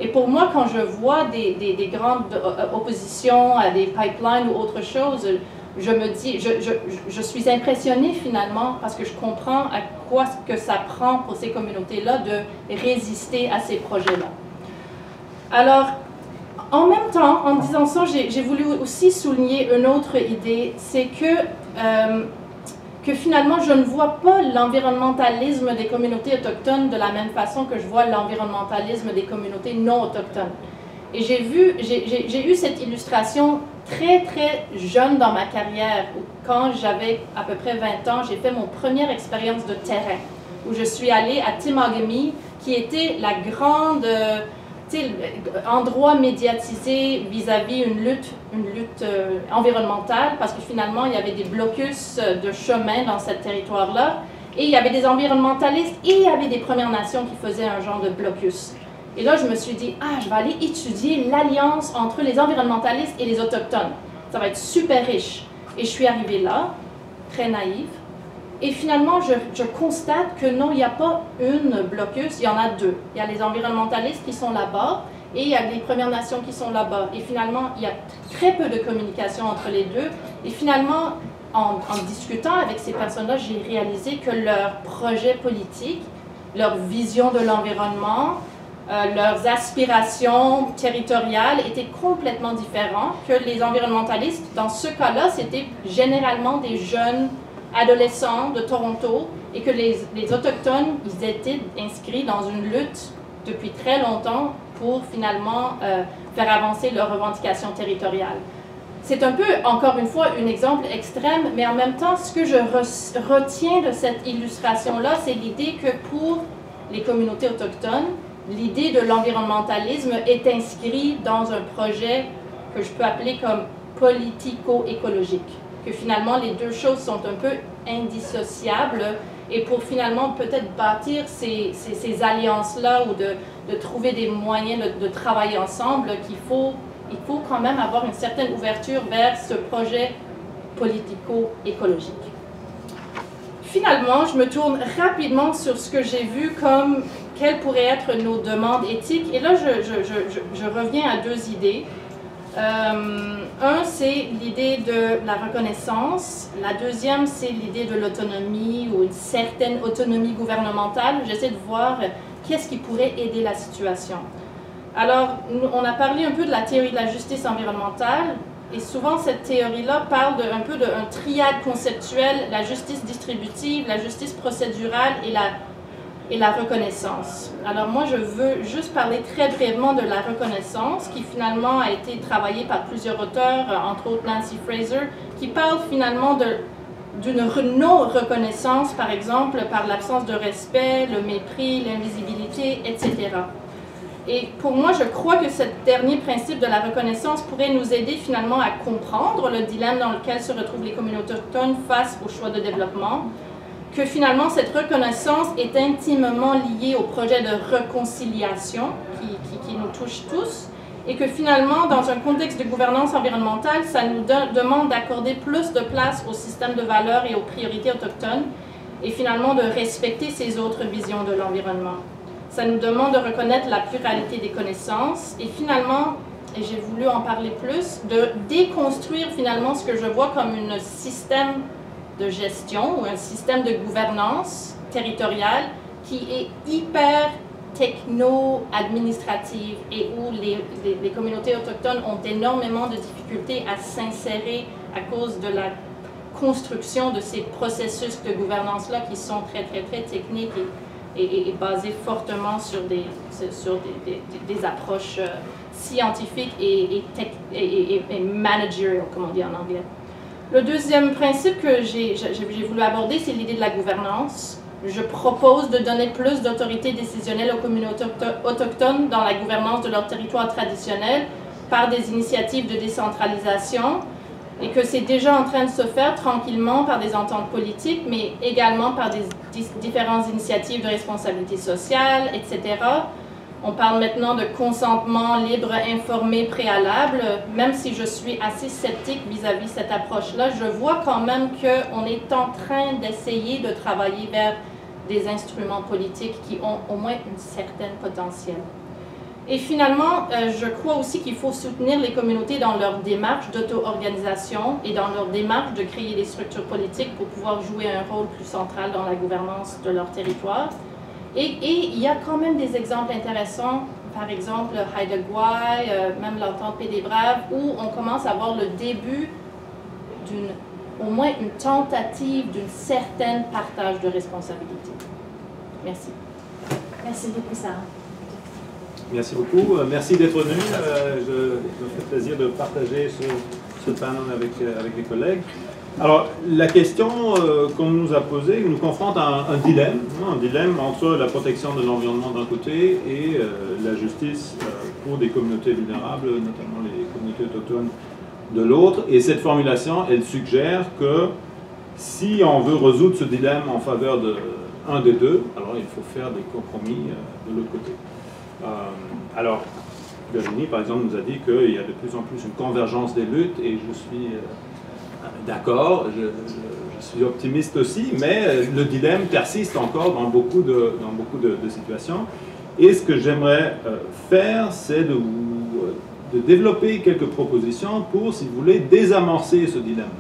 Et pour moi, quand je vois des grandes oppositions à des pipelines ou autre chose, je me dis, je suis impressionnée finalement parce que je comprends à quoi que ça prend pour ces communautés-là de résister à ces projets-là. Alors, en même temps, en disant ça, j'ai voulu aussi souligner une autre idée, c'est que finalement, je ne vois pas l'environnementalisme des communautés autochtones de la même façon que je vois l'environnementalisme des communautés non autochtones. Et j'ai eu cette illustration très jeune dans ma carrière, où quand j'avais à peu près 20 ans, j'ai fait mon première expérience de terrain, où je suis allée à Timagami, qui était la grande... endroit médiatisé vis-à- vis une lutte environnementale, parce que finalement, il y avait des blocus de chemin dans ce territoire-là, et il y avait des environnementalistes, et il y avait des Premières Nations qui faisaient un genre de blocus. Et là, je me suis dit, ah, je vais aller étudier l'alliance entre les environnementalistes et les autochtones. Ça va être super riche. Et je suis arrivée là, très naïve, et finalement, je constate que non, il n'y a pas une blocus, il y en a deux. Il y a les environnementalistes qui sont là-bas et il y a les Premières Nations qui sont là-bas. Et finalement, il y a très peu de communication entre les deux. Et finalement, en discutant avec ces personnes-là, j'ai réalisé que leur projet politique, leur vision de l'environnement, leurs aspirations territoriales étaient complètement différentes que les environnementalistes. Dans ce cas-là, c'était généralement des jeunes adolescents de Toronto et que les Autochtones, ils étaient inscrits dans une lutte depuis très longtemps pour finalement faire avancer leurs revendications territoriales. C'est un peu, encore une fois, un exemple extrême, mais en même temps, ce que je retiens de cette illustration-là, c'est l'idée que pour les communautés autochtones, l'idée de l'environnementalisme est inscrite dans un projet que je peux appeler comme politico-écologique. Que finalement les deux choses sont un peu indissociables et pour finalement peut-être bâtir ces alliances-là ou de trouver des moyens de travailler ensemble, il faut quand même avoir une certaine ouverture vers ce projet politico-écologique. Finalement, je me tourne rapidement sur ce que j'ai vu comme quelles pourraient être nos demandes éthiques et là je reviens à deux idées. Un, c'est l'idée de la reconnaissance. La deuxième, c'est l'idée de l'autonomie ou une certaine autonomie gouvernementale. J'essaie de voir qu'est-ce qui pourrait aider la situation. Alors, on a parlé un peu de la théorie de la justice environnementale. Et souvent, cette théorie-là parle un peu d'un triade conceptuel, la justice distributive, la justice procédurale et la et la reconnaissance. Alors moi, je veux juste parler très brièvement de la reconnaissance qui finalement a été travaillée par plusieurs auteurs, entre autres Nancy Fraser, qui parle finalement d'une non-reconnaissance, par exemple, par l'absence de respect, le mépris, l'invisibilité, etc. Et pour moi, je crois que ce dernier principe de la reconnaissance pourrait nous aider finalement à comprendre le dilemme dans lequel se retrouvent les communautés autochtones face aux choix de développement, que finalement cette reconnaissance est intimement liée au projet de réconciliation qui nous touche tous, et que finalement, dans un contexte de gouvernance environnementale, ça nous demande d'accorder plus de place au système de valeurs et aux priorités autochtones, et finalement de respecter ces autres visions de l'environnement. Ça nous demande de reconnaître la pluralité des connaissances, et finalement, et j'ai voulu en parler plus, de déconstruire finalement ce que je vois comme un système de gestion ou un système de gouvernance territoriale qui est hyper techno-administrative et où les communautés autochtones ont énormément de difficultés à s'insérer à cause de la construction de ces processus de gouvernance-là qui sont très techniques et basés fortement sur des approches scientifiques et managerial, comme on dit en anglais. Le deuxième principe que j'ai voulu aborder, c'est l'idée de la gouvernance. Je propose de donner plus d'autorité décisionnelle aux communautés autochtones dans la gouvernance de leur territoire traditionnel par des initiatives de décentralisation et que c'est déjà en train de se faire tranquillement par des ententes politiques, mais également par des différentes initiatives de responsabilité sociale, etc. On parle maintenant de consentement libre, informé, préalable. Même si je suis assez sceptique vis-à-vis de cette approche-là, je vois quand même qu'on est en train d'essayer de travailler vers des instruments politiques qui ont au moins une certaine potentiel. Et finalement, je crois aussi qu'il faut soutenir les communautés dans leur démarche d'auto-organisation et dans leur démarche de créer des structures politiques pour pouvoir jouer un rôle plus central dans la gouvernance de leur territoire. Et il y a quand même des exemples intéressants, par exemple Haida-Gwaii, même l'entente Paix des Braves, où on commence à voir le début d'une, au moins une tentative d'une certaine partage de responsabilité. Merci. Merci beaucoup, Sarah. Merci beaucoup. Merci d'être venu. Je me fais plaisir de partager ce panel avec les collègues. Alors, la question qu'on nous a posée nous confronte à un dilemme entre la protection de l'environnement d'un côté et la justice pour des communautés vulnérables, notamment les communautés autochtones de l'autre. Et cette formulation, elle suggère que si on veut résoudre ce dilemme en faveur d'un des deux, alors il faut faire des compromis de l'autre côté. Alors, Virginie, par exemple, nous a dit qu'il y a de plus en plus une convergence des luttes et je suis... D'accord, je suis optimiste aussi, mais le dilemme persiste encore dans beaucoup de situations. Et ce que j'aimerais faire, c'est de développer quelques propositions pour, si vous voulez, désamorcer ce dilemme.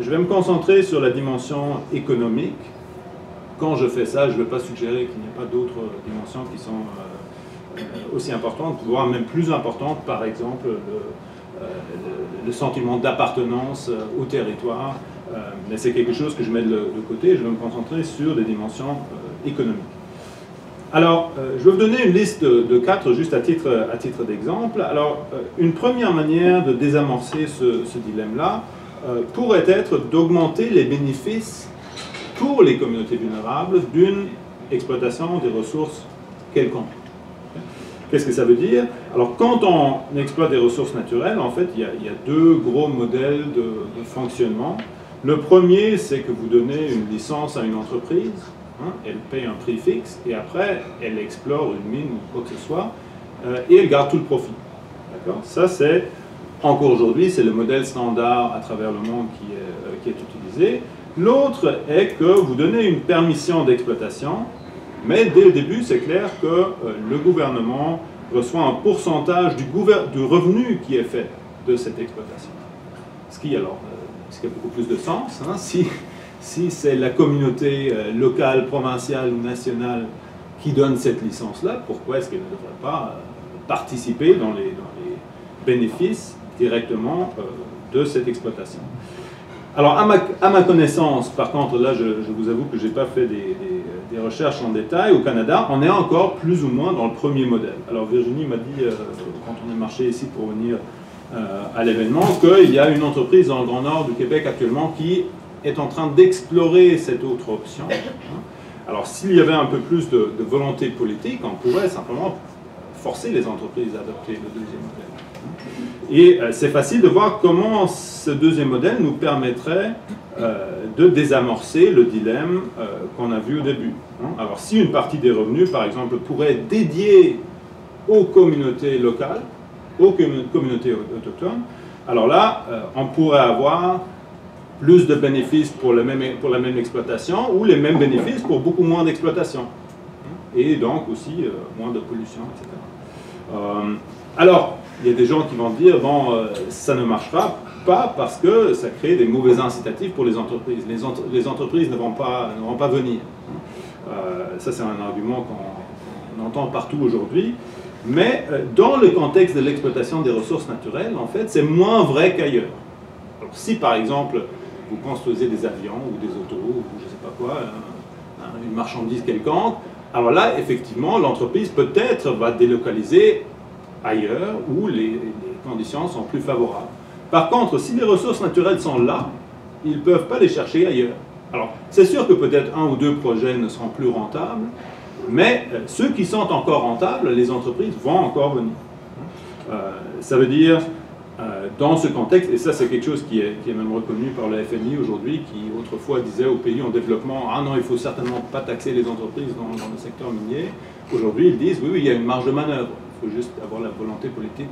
Je vais me concentrer sur la dimension économique. Quand je fais ça, je ne veux pas suggérer qu'il n'y a pas d'autres dimensions qui sont aussi importantes, voire même plus importantes, par exemple... Le sentiment d'appartenance au territoire, mais c'est quelque chose que je mets de côté. Je vais me concentrer sur les dimensions économiques. Alors, je vais vous donner une liste de quatre, juste à titre d'exemple. Alors, une première manière de désamorcer ce dilemme-là pourrait être d'augmenter les bénéfices pour les communautés vulnérables d'une exploitation des ressources quelconques. Qu'est-ce que ça veut dire? Alors, quand on exploite des ressources naturelles, en fait, il y a deux gros modèles de fonctionnement. Le premier, c'est que vous donnez une licence à une entreprise, hein, elle paye un prix fixe, et après, elle explore une mine ou quoi que ce soit, et elle garde tout le profit. D'accord? Ça, c'est, encore aujourd'hui, c'est le modèle standard à travers le monde qui est utilisé. L'autre est que vous donnez une permission d'exploitation. Mais dès le début, c'est clair que le gouvernement reçoit un pourcentage du revenu qui est fait de cette exploitation. Ce qui a beaucoup plus de sens, hein, si c'est la communauté locale, provinciale ou nationale qui donne cette licence-là, pourquoi est-ce qu'elle ne devrait pas participer dans les bénéfices directement de cette exploitation ? Alors, à ma connaissance, par contre, là, je vous avoue que je n'ai pas fait des recherches en détail. Au Canada, on est encore plus ou moins dans le premier modèle. Alors, Virginie m'a dit, quand on est marché ici pour venir à l'événement, qu'il y a une entreprise dans le Grand Nord du Québec actuellement qui est en train d'explorer cette autre option. Alors, s'il y avait un peu plus de volonté politique, on pourrait simplement forcer les entreprises à adopter le deuxième modèle. Et c'est facile de voir comment ce deuxième modèle nous permettrait de désamorcer le dilemme qu'on a vu au début. Alors si une partie des revenus, par exemple, pourrait être dédiée aux communautés locales, aux communautés autochtones, alors là, on pourrait avoir plus de bénéfices pour la même exploitation ou les mêmes bénéfices pour beaucoup moins d'exploitation. Et donc aussi moins de pollution, etc. Alors, il y a des gens qui vont dire, bon, ça ne marchera pas parce que ça crée des mauvais incitatifs pour les entreprises. Les entreprises ne vont pas venir. Ça, c'est un argument qu'on entend partout aujourd'hui. Mais dans le contexte de l'exploitation des ressources naturelles, en fait, c'est moins vrai qu'ailleurs. Alors, si, par exemple, vous construisez des avions ou des autos ou je ne sais pas quoi, une marchandise quelconque, alors là, effectivement, l'entreprise peut-être va délocaliser ailleurs où les conditions sont plus favorables. Par contre, si les ressources naturelles sont là, ils ne peuvent pas les chercher ailleurs. Alors, c'est sûr que peut-être un ou deux projets ne seront plus rentables, mais ceux qui sont encore rentables, les entreprises vont encore venir. Ça veut dire, dans ce contexte, et ça c'est quelque chose qui est même reconnu par le FMI aujourd'hui, qui autrefois disait aux pays en développement, ah non, il ne faut certainement pas taxer les entreprises dans le secteur minier. Aujourd'hui, ils disent, oui, oui, il y a une marge de manœuvre. Il faut juste avoir la volonté politique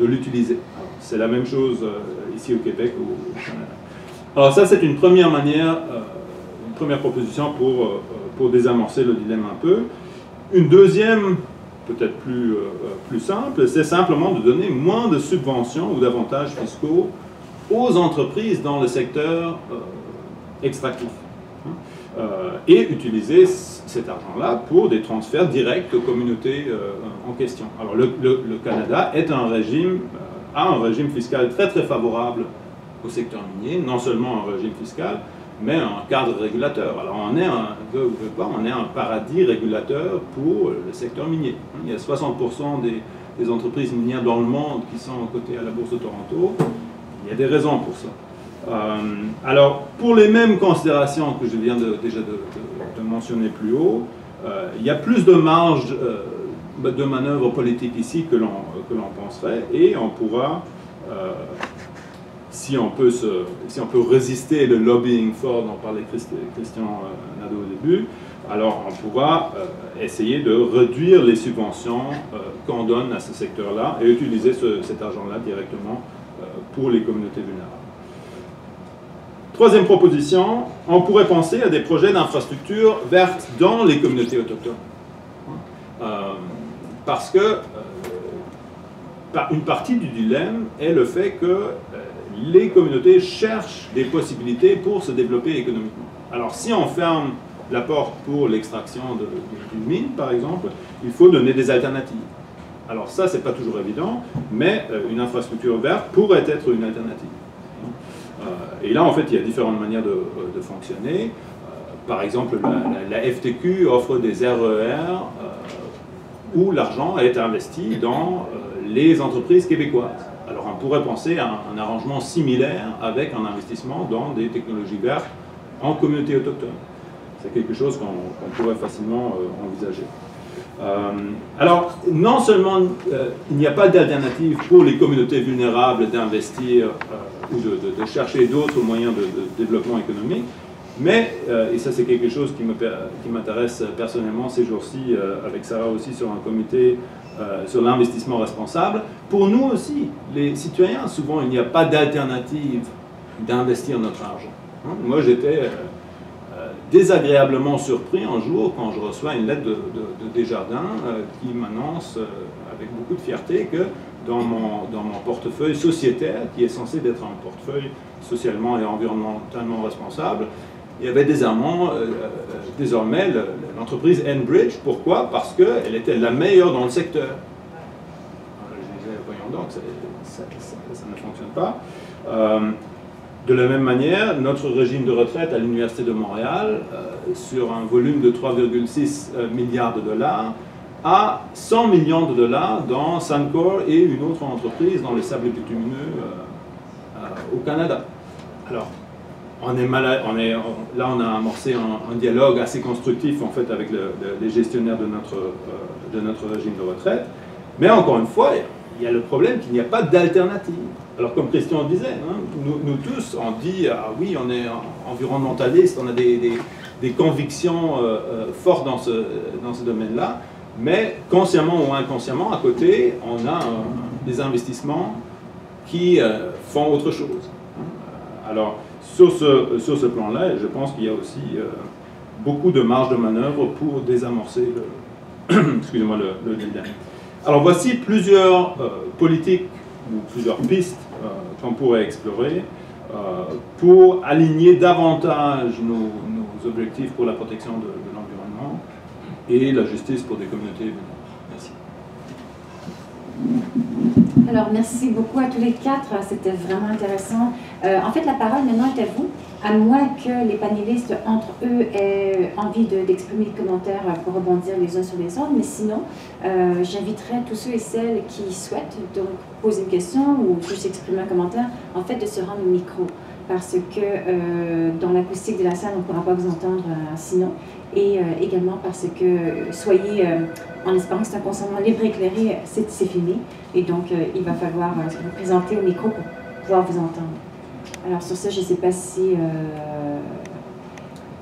de l'utiliser. C'est la même chose ici au Québec ou au Canada. Alors ça, c'est une première manière, une première proposition pour désamorcer le dilemme un peu. Une deuxième, peut-être plus simple, c'est simplement de donner moins de subventions ou d'avantages fiscaux aux entreprises dans le secteur extractif. Et utiliser cet argent-là pour des transferts directs aux communautés en question. Alors le Canada a un régime fiscal très très favorable au secteur minier, non seulement un régime fiscal, mais un cadre régulateur. Alors on est un paradis régulateur pour le secteur minier. Il y a 60% des entreprises minières dans le monde qui sont cotées à la Bourse de Toronto. Il y a des raisons pour ça. Alors, pour les mêmes considérations que je viens déjà de mentionner plus haut, il y a plus de marge de manœuvre politique ici que l'on penserait, et on pourra, si on peut résister le lobbying fort dont parlait Christian Nadeau au début, alors on pourra essayer de réduire les subventions qu'on donne à ce secteur-là et utiliser cet argent-là directement pour les communautés vulnérables. Troisième proposition, on pourrait penser à des projets d'infrastructures vertes dans les communautés autochtones. Parce que une partie du dilemme est le fait que les communautés cherchent des possibilités pour se développer économiquement. Alors si on ferme la porte pour l'extraction d'une mine, par exemple, il faut donner des alternatives. Alors ça, c'est pas toujours évident, mais une infrastructure verte pourrait être une alternative. Et là, en fait, il y a différentes manières de fonctionner. Par exemple, la FTQ offre des RER où l'argent est investi dans les entreprises québécoises. Alors, on pourrait penser à un arrangement similaire avec un investissement dans des technologies vertes en communauté autochtone. C'est quelque chose qu'on pourrait facilement envisager. Alors, non seulement il n'y a pas d'alternative pour les communautés vulnérables d'investir ou de chercher d'autres moyens de développement économique, mais, et ça c'est quelque chose qui m'intéresse personnellement ces jours-ci, avec Sarah aussi sur un comité sur l'investissement responsable, pour nous aussi, les citoyens, souvent il n'y a pas d'alternative d'investir notre argent. Hein? Moi j'étais désagréablement surpris un jour quand je reçois une lettre de Desjardins qui m'annonce avec beaucoup de fierté que dans mon portefeuille sociétaire, qui est censé être un portefeuille socialement et environnementalement responsable, il y avait désormais l'entreprise Enbridge. Pourquoi? Parce qu'elle était la meilleure dans le secteur. Alors, je disais, voyons donc, ça ne fonctionne pas. De la même manière, notre régime de retraite à l'Université de Montréal, sur un volume de 3,6 milliards de dollars, a 100 millions de dollars dans Suncor et une autre entreprise dans les sables bitumineux au Canada. Alors, là on a amorcé un dialogue assez constructif en fait avec les gestionnaires de notre régime de retraite. Mais encore une fois, il y a le problème qu'il n'y a pas d'alternative. Alors comme Christian disait, hein, nous tous, on dit, ah oui, on est environnementaliste, on a des convictions fortes dans ce domaine-là, mais consciemment ou inconsciemment, à côté, on a des investissements qui font autre chose. Alors sur ce plan-là, je pense qu'il y a aussi beaucoup de marge de manœuvre pour désamorcer le dilemme. Alors voici plusieurs politiques ou plusieurs pistes qu'on pourrait explorer pour aligner davantage nos objectifs pour la protection de l'environnement et la justice pour des communautés vulnérables. Merci. Alors merci beaucoup à tous les quatre, c'était vraiment intéressant. En fait la parole maintenant est à vous, à moins que les panélistes entre eux aient envie d'exprimer des commentaires pour rebondir les uns sur les autres, mais sinon j'inviterai tous ceux et celles qui souhaitent donc poser une question ou juste exprimer un commentaire, en fait de se rendre au micro, parce que dans l'acoustique de la salle on ne pourra pas vous entendre sinon, et également parce que soyez... En espérant que c'est un consentement libre et éclairé, c'est fini. Et donc, il va falloir vous présenter au micro pour pouvoir vous entendre. Alors, sur ça, je ne sais pas si...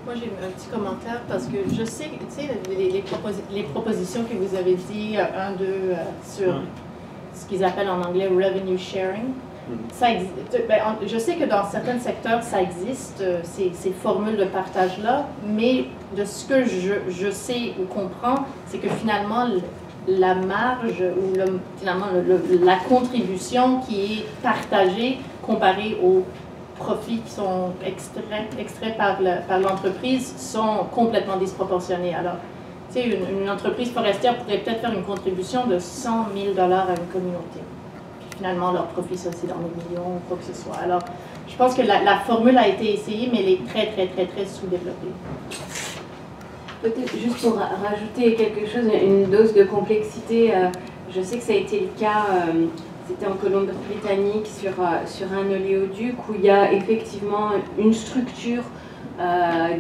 Moi, j'ai un petit commentaire parce que je sais, tu sais, les propositions que vous avez dit, sur ce qu'ils appellent en anglais « revenue sharing », je sais que dans certains secteurs, ça existe, ces formules de partage-là, mais de ce que je sais ou comprends, c'est que finalement, la marge ou la contribution qui est partagée comparée aux profits qui sont extraits par l'entreprise sont complètement disproportionnés. Alors, tu sais, une entreprise forestière pourrait peut-être faire une contribution de 100 000 $ à une communauté. Finalement, leur profit, ça, c'est dans les millions ou quoi que ce soit. Alors, je pense que la formule a été essayée, mais elle est très, très, très, très sous-développée. Peut-être juste pour rajouter quelque chose, une dose de complexité. Je sais que ça a été le cas, c'était en Colombie-Britannique, sur un oléoduc, où il y a effectivement une structure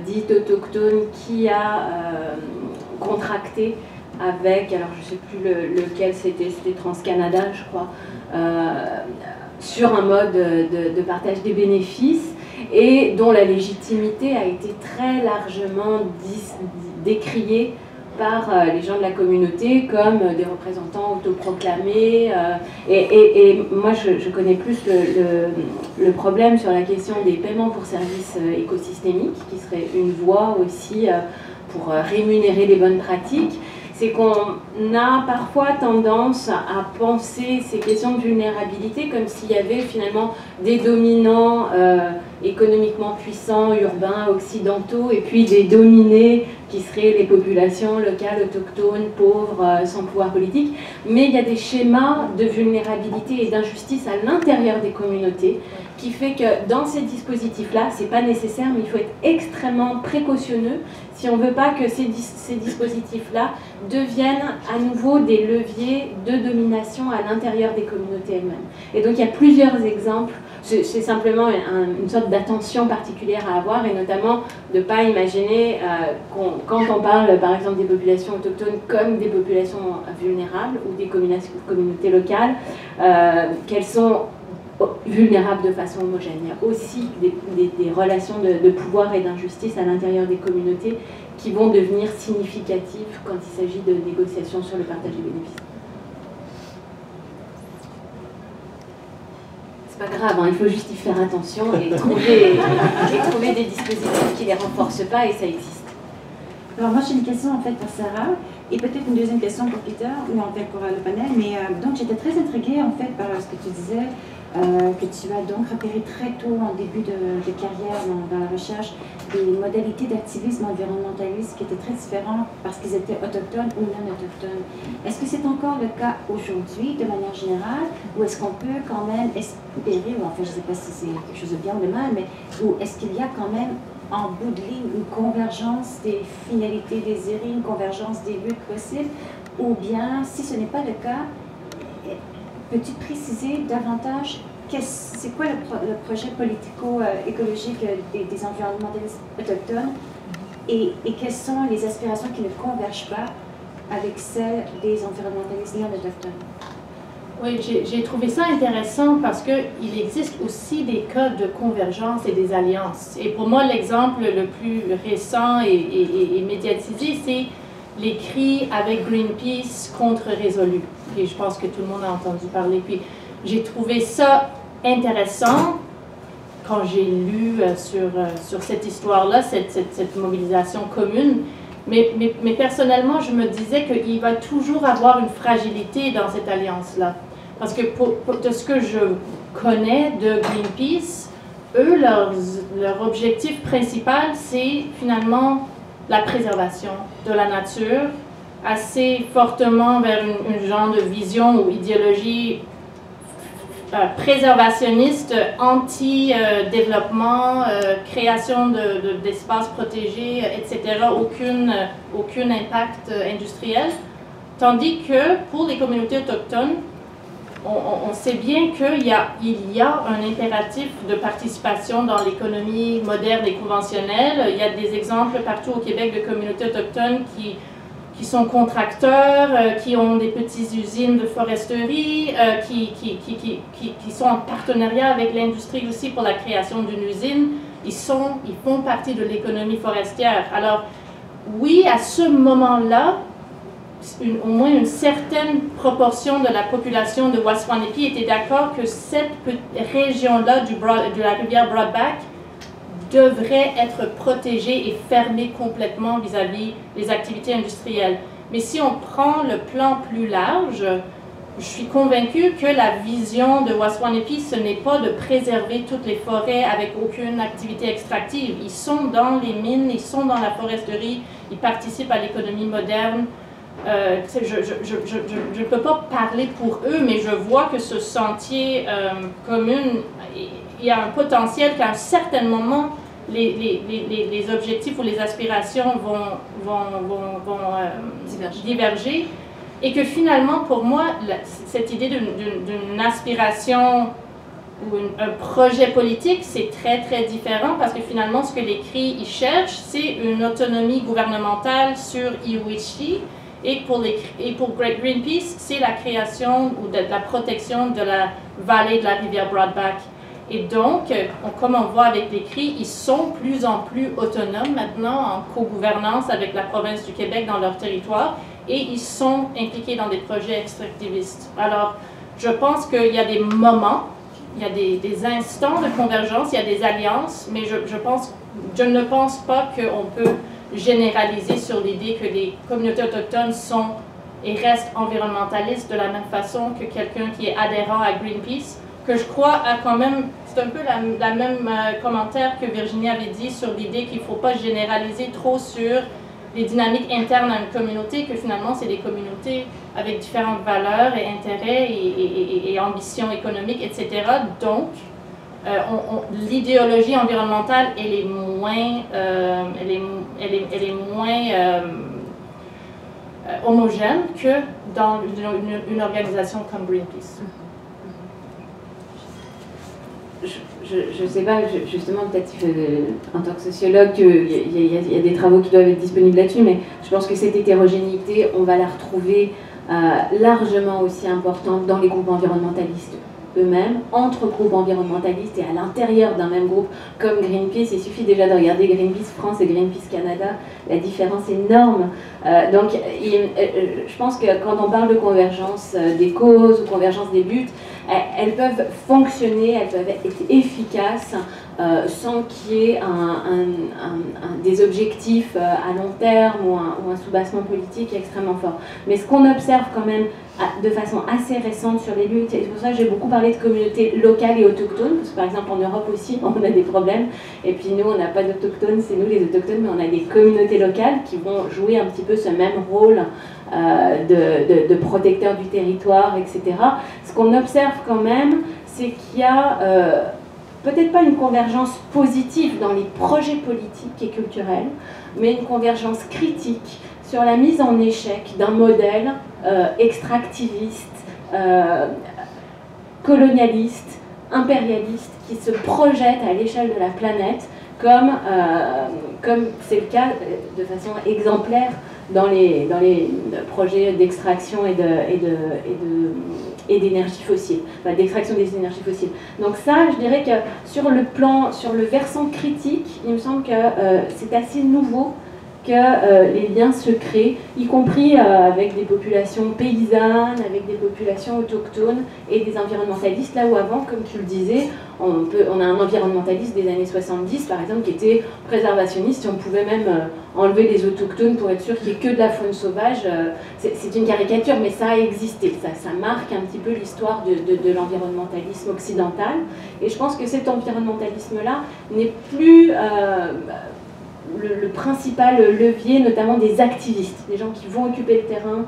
dite autochtone qui a contracté avec, alors je ne sais plus lequel c'était Trans-Canada, je crois, sur un mode de partage des bénéfices et dont la légitimité a été très largement décriée par les gens de la communauté comme des représentants autoproclamés. Et moi, je connais plus le problème sur la question des paiements pour services écosystémiques, qui serait une voie aussi pour rémunérer les bonnes pratiques. C'est qu'on a parfois tendance à penser ces questions de vulnérabilité comme s'il y avait finalement des dominants économiquement puissants, urbains, occidentaux, et puis des dominés qui seraient les populations locales, autochtones, pauvres, sans pouvoir politique. Mais il y a des schémas de vulnérabilité et d'injustice à l'intérieur des communautés qui fait que dans ces dispositifs-là, c'est pas nécessaire, mais il faut être extrêmement précautionneux si on ne veut pas que ces dispositifs-là deviennent à nouveau des leviers de domination à l'intérieur des communautés elles-mêmes. Et donc il y a plusieurs exemples, c'est simplement une sorte d'attention particulière à avoir, et notamment de ne pas imaginer, quand on parle par exemple des populations autochtones comme des populations vulnérables ou des communautés locales, qu'elles sont vulnérables de façon homogène. Il y a aussi des relations de pouvoir et d'injustice à l'intérieur des communautés qui vont devenir significatives quand il s'agit de négociations sur le partage des bénéfices. C'est pas grave, hein, il faut juste y faire attention et trouver des dispositifs qui les renforcent pas, et ça existe. Alors moi j'ai une question en fait pour Sarah, et peut-être une deuxième question pour Peter, ou en fait pour le panel, mais donc j'étais très intriguée en fait par ce que tu disais que tu as donc repéré très tôt en début de carrière dans la recherche des modalités d'activisme environnementaliste qui étaient très différentes parce qu'ils étaient autochtones ou non autochtones. Est-ce que c'est encore le cas aujourd'hui de manière générale ou est-ce qu'on peut quand même espérer, ou en fait je ne sais pas si c'est quelque chose de bien ou de mal, mais est-ce qu'il y a quand même en bout de ligne une convergence des finalités désirées, une convergence des luttes possibles, ou bien si ce n'est pas le cas, peux-tu préciser davantage c'est quoi le projet politico-écologique des environnementalistes autochtones et quelles sont les aspirations qui ne convergent pas avec celles des environnementalistes non autochtones? Oui, j'ai trouvé ça intéressant parce qu'il existe aussi des cas de convergence et des alliances. Et pour moi, l'exemple le plus récent et médiatisé, c'est les cris avec Greenpeace contre Résolu. Et je pense que tout le monde a entendu parler. Puis j'ai trouvé ça intéressant quand j'ai lu sur cette histoire-là, cette mobilisation commune. Mais personnellement, je me disais qu'il va toujours avoir une fragilité dans cette alliance-là. Parce que de ce que je connais de Greenpeace, eux, leur objectif principal, c'est finalement la préservation de la nature, assez fortement vers une genre de vision ou idéologie préservationniste, anti-développement, création d'espaces protégés, etc., aucun impact industriel. Tandis que pour les communautés autochtones, on sait bien qu'il y a un impératif de participation dans l'économie moderne et conventionnelle. Il y a des exemples partout au Québec de communautés autochtones qui sont contracteurs, qui ont des petites usines de foresterie, qui sont en partenariat avec l'industrie aussi pour la création d'une usine. Ils font partie de l'économie forestière. Alors, oui, à ce moment-là, au moins une certaine proportion de la population de Waswanipi était d'accord que cette région-là de la rivière Broadback devrait être protégée et fermée complètement vis-à-vis des activités industrielles. Mais si on prend le plan plus large, je suis convaincue que la vision de Waswanipi, ce n'est pas de préserver toutes les forêts avec aucune activité extractive. Ils sont dans les mines, ils sont dans la foresterie, ils participent à l'économie moderne. Je ne peux pas parler pour eux, mais je vois que ce sentier commun, il y a un potentiel qu'à un certain moment, les objectifs ou les aspirations vont diverger. Et que finalement, pour moi, cette idée d'une aspiration ou un projet politique, c'est très, très différent parce que finalement, ce que les CRI y cherchent, c'est une autonomie gouvernementale sur Yuichi. Et pour Greenpeace, c'est la création ou de la protection de la vallée de la rivière Broadback. Et donc, comme on voit avec les CRI, ils sont plus en plus autonomes maintenant en co-gouvernance avec la province du Québec dans leur territoire et ils sont impliqués dans des projets extractivistes. Alors, je pense qu'il y a des moments, il y a des instants de convergence, il y a des alliances, mais je ne pense pas qu'on peut généraliser sur l'idée que les communautés autochtones sont et restent environnementalistes de la même façon que quelqu'un qui est adhérent à Greenpeace, que je crois a quand même, c'est un peu la même commentaire que Virginie avait dit sur l'idée qu'il ne faut pas généraliser trop sur les dynamiques internes à une communauté, que finalement c'est des communautés avec différentes valeurs et intérêts et ambitions économiques, etc. Donc, l'idéologie environnementale, elle est moins homogène que dans une organisation comme Greenpeace. Je ne sais pas, justement, peut-être en tant que sociologue, il y a des travaux qui doivent être disponibles là-dessus, mais je pense que cette hétérogénéité, on va la retrouver largement aussi importante dans les groupes environnementalistes eux-mêmes, entre groupes environnementalistes et à l'intérieur d'un même groupe comme Greenpeace. Il suffit déjà de regarder Greenpeace France et Greenpeace Canada, la différence est énorme. Donc je pense que quand on parle de convergence des causes ou convergence des buts, elles peuvent fonctionner, elles peuvent être efficaces sans qu'il y ait des objectifs à long terme ou un soubassement politique extrêmement fort. Mais ce qu'on observe quand même de façon assez récente sur les luttes, et c'est pour ça que j'ai beaucoup parlé de communautés locales et autochtones, parce que par exemple en Europe aussi on a des problèmes, et puis nous on n'a pas d'autochtones, c'est nous les autochtones, mais on a des communautés locales qui vont jouer un petit peu ce même rôle de protecteur du territoire, etc. Ce qu'on observe quand même, c'est qu'il y a peut-être pas une convergence positive dans les projets politiques et culturels, mais une convergence critique sur la mise en échec d'un modèle extractiviste, colonialiste, impérialiste, qui se projette à l'échelle de la planète, comme c'est le cas de façon exemplaire dans les projets d'extraction et d'énergie fossile, enfin, d'extraction des énergies fossiles. Donc ça, je dirais que sur le versant critique, il me semble que c'est assez nouveau que les liens se créent, y compris avec des populations paysannes, avec des populations autochtones et des environnementalistes, là où avant, comme tu le disais, on a un environnementaliste des années 70, par exemple, qui était préservationniste, et on pouvait même enlever les autochtones pour être sûr qu'il n'y ait que de la faune sauvage. C'est une caricature, mais ça a existé, ça marque un petit peu l'histoire de l'environnementalisme occidental, et je pense que cet environnementalisme-là n'est plus... Le principal levier, notamment des activistes, des gens qui vont occuper le terrain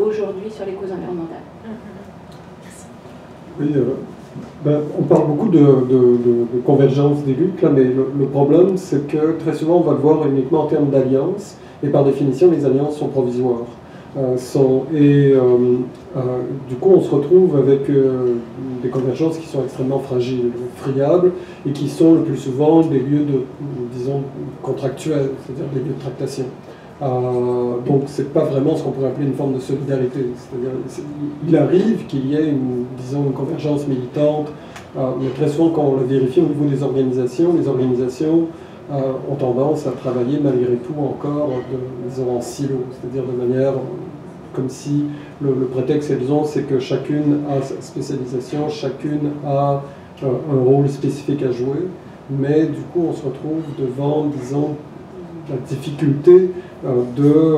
aujourd'hui sur les causes environnementales. Oui, on parle beaucoup de convergence des luttes, là, mais le problème, c'est que très souvent, on va le voir uniquement en termes d'alliances, et par définition, les alliances sont provisoires. Du coup, on se retrouve avec des convergences qui sont extrêmement fragiles, friables, et qui sont le plus souvent des lieux de, disons, contractuels, c'est-à-dire des lieux de tractation. Donc, c'est pas vraiment ce qu'on pourrait appeler une forme de solidarité. C'est-à-dire, il arrive qu'il y ait une convergence militante, mais très souvent, quand on le vérifie au niveau des organisations, ont tendance à travailler malgré tout encore en silo, c'est-à-dire de manière comme si le prétexte qu'elles ont, c'est que chacune a sa spécialisation, chacune a un rôle spécifique à jouer, mais du coup on se retrouve devant, disons, la difficulté de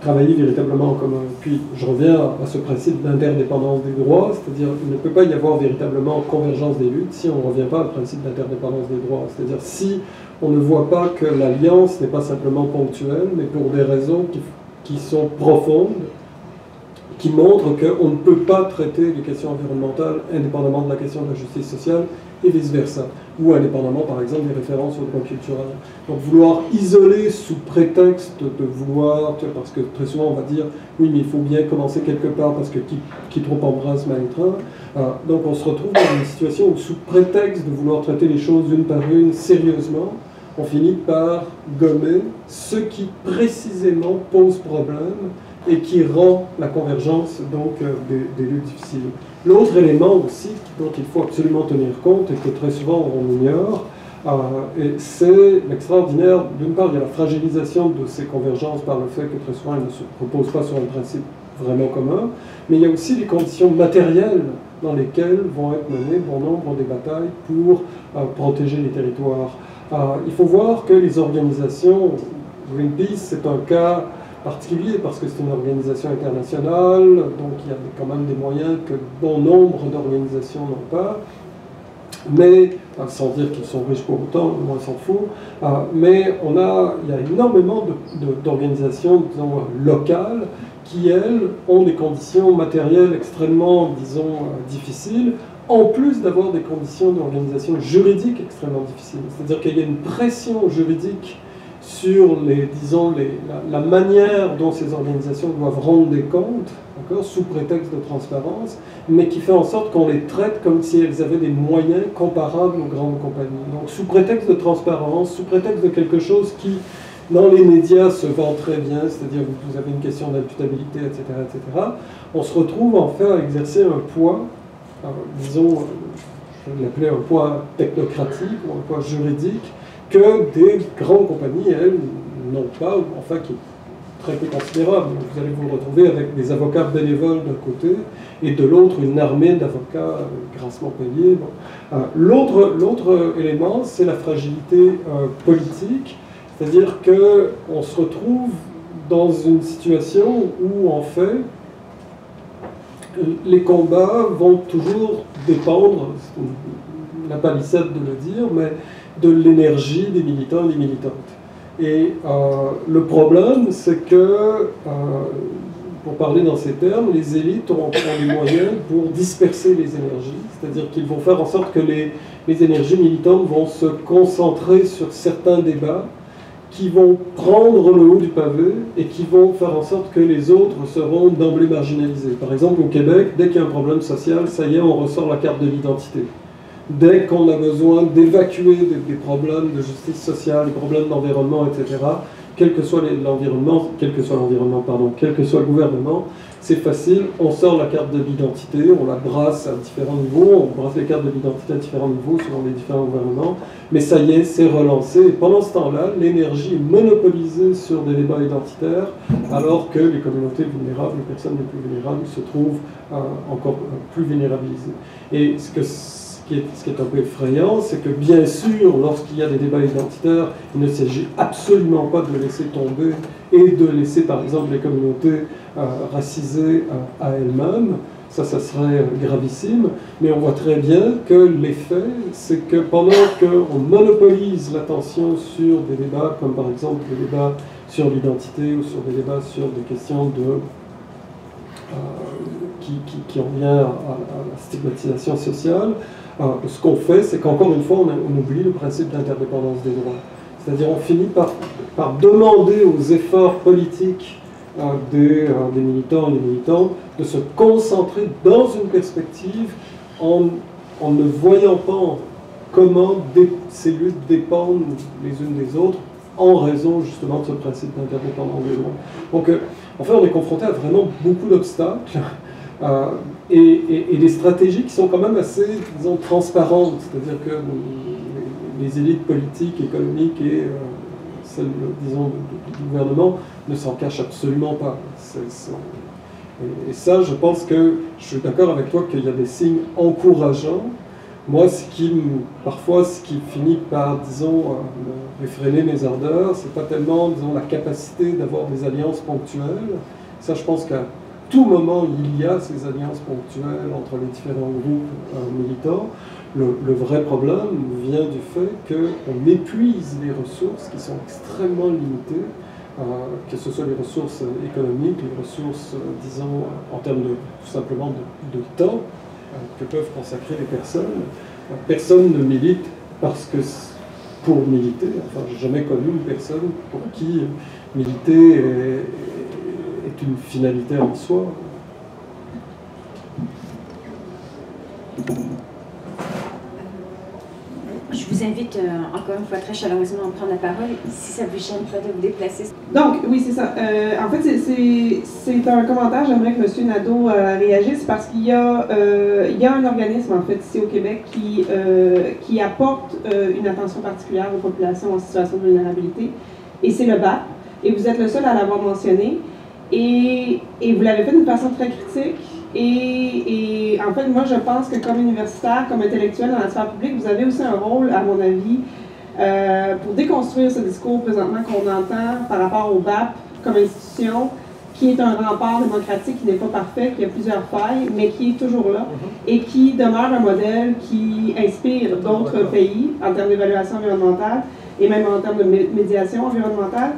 travailler véritablement en commun. Puis je reviens à ce principe d'interdépendance des droits, c'est-à-dire il ne peut pas y avoir véritablement convergence des luttes si on ne revient pas au principe d'interdépendance des droits, c'est-à-dire si on ne voit pas que l'alliance n'est pas simplement ponctuelle, mais pour des raisons qui sont profondes, qui montrent qu'on ne peut pas traiter les questions environnementales indépendamment de la question de la justice sociale, et vice-versa, ou indépendamment par exemple des références au droit culturel. Donc vouloir isoler sous prétexte de vouloir, parce que très souvent on va dire oui mais il faut bien commencer quelque part parce que qui trop embrasse mal étreint. Donc on se retrouve dans une situation où sous prétexte de vouloir traiter les choses une par une sérieusement, on finit par gommer ce qui précisément pose problème et qui rend la convergence donc, des lieux difficiles. L'autre élément aussi dont il faut absolument tenir compte et que très souvent on ignore, c'est l'extraordinaire, d'une part il y a la fragilisation de ces convergences par le fait que très souvent elles ne se reposent pas sur un principe vraiment commun, mais il y a aussi les conditions matérielles dans lesquelles vont être menées bon nombre des batailles pour protéger les territoires. Il faut voir que les organisations, Greenpeace c'est un cas particulier parce que c'est une organisation internationale, donc il y a quand même des moyens que bon nombre d'organisations n'ont pas, mais, sans dire qu'ils sont riches pour autant, on s'en fout, mais il y a énormément d'organisations, disons, locales qui, elles, ont des conditions matérielles extrêmement, disons, difficiles, en plus d'avoir des conditions d'organisation juridique extrêmement difficiles. C'est-à-dire qu'il y a une pression juridique sur la manière dont ces organisations doivent rendre des comptes, sous prétexte de transparence, mais qui fait en sorte qu'on les traite comme si elles avaient des moyens comparables aux grandes compagnies. Donc sous prétexte de transparence, sous prétexte de quelque chose qui, dans les médias, se vend très bien, c'est-à-dire que vous avez une question d'imputabilité, etc., etc., on se retrouve en fait à exercer un poids, disons, je vais l'appeler un poids technocratique ou un poids juridique, que des grandes compagnies, elles, n'ont pas, enfin, qui très peu considérable. Vous allez vous retrouver avec des avocats bénévoles d'un côté et de l'autre une armée d'avocats grassement payés. Bon. L'autre élément, c'est la fragilité politique, c'est-à-dire qu'on se retrouve dans une situation où, en fait, les combats vont toujours dépendre, la palissade de le dire, mais de l'énergie des militants et des militantes. Et le problème, c'est que, pour parler dans ces termes, les élites auront les moyens pour disperser les énergies, c'est-à-dire qu'ils vont faire en sorte que les énergies militantes vont se concentrer sur certains débats qui vont prendre le haut du pavé et qui vont faire en sorte que les autres seront d'emblée marginalisés. Par exemple, au Québec, dès qu'il y a un problème social, ça y est, on ressort la carte de l'identité. Dès qu'on a besoin d'évacuer des problèmes de justice sociale, des problèmes d'environnement, etc., quel que soit l'environnement, quel que soit le gouvernement, c'est facile, on sort la carte de l'identité, on la brasse à différents niveaux, on brasse les cartes de l'identité à différents niveaux selon les différents gouvernements, mais ça y est, c'est relancé. Et pendant ce temps-là, l'énergie est monopolisée sur des débats identitaires, alors que les communautés vulnérables, les personnes les plus vulnérables, se trouvent encore plus vulnérabilisées. Et ce qui est un peu effrayant, c'est que bien sûr, lorsqu'il y a des débats identitaires, il ne s'agit absolument pas de laisser tomber et de laisser, par exemple, les communautés racisées à elles-mêmes. Ça serait gravissime. Mais on voit très bien que l'effet, c'est que pendant qu'on monopolise l'attention sur des débats, comme par exemple des débats sur l'identité ou sur des débats sur des questions de... qui en vient à la stigmatisation sociale, ce qu'on fait, c'est qu'encore une fois, on oublie le principe d'interdépendance des droits. C'est-à-dire, on finit par demander aux efforts politiques des militants et des militantes de se concentrer dans une perspective en ne voyant pas comment ces luttes dépendent les unes des autres en raison, justement, de ce principe d'interdépendance des droits. Donc, en fait, on est confronté à vraiment beaucoup d'obstacles et des stratégies qui sont quand même assez, disons, transparentes. C'est-à-dire que les élites politiques, économiques et celles, disons, du gouvernement ne s'en cachent absolument pas. Et ça, je pense que je suis d'accord avec toi qu'il y a des signes encourageants. Moi, parfois, ce qui finit par, disons, réfréner mes ardeurs, c'est pas tellement, disons, la capacité d'avoir des alliances ponctuelles. Ça, je pense qu'à tout moment, il y a ces alliances ponctuelles entre les différents groupes militants. Le vrai problème vient du fait qu'on épuise les ressources qui sont extrêmement limitées, que ce soit les ressources économiques, les ressources, disons, en termes de, tout simplement de temps, que peuvent consacrer les personnes. Personne ne milite parce que pour militer, enfin, j'ai jamais connu une personne pour qui militer est une finalité en soi. Je vous invite encore une fois très chaleureusement à prendre la parole, si ça vous gêne pas de vous déplacer. Donc, oui, c'est ça. En fait, c'est un commentaire, j'aimerais que M. Nadeau réagisse, parce qu'il y a un organisme, en fait, ici au Québec, qui apporte une attention particulière aux populations en situation de vulnérabilité, et c'est le BAP. Et vous êtes le seul à l'avoir mentionné, et vous l'avez fait d'une façon très critique. Et en fait, moi, je pense que comme universitaire, comme intellectuel dans la sphère publique, vous avez aussi un rôle, à mon avis, pour déconstruire ce discours présentement qu'on entend par rapport au BAP comme institution, qui est un rempart démocratique qui n'est pas parfait, qui a plusieurs failles, mais qui est toujours là et qui demeure un modèle qui inspire d'autres pays en termes d'évaluation environnementale et même en termes de médiation environnementale.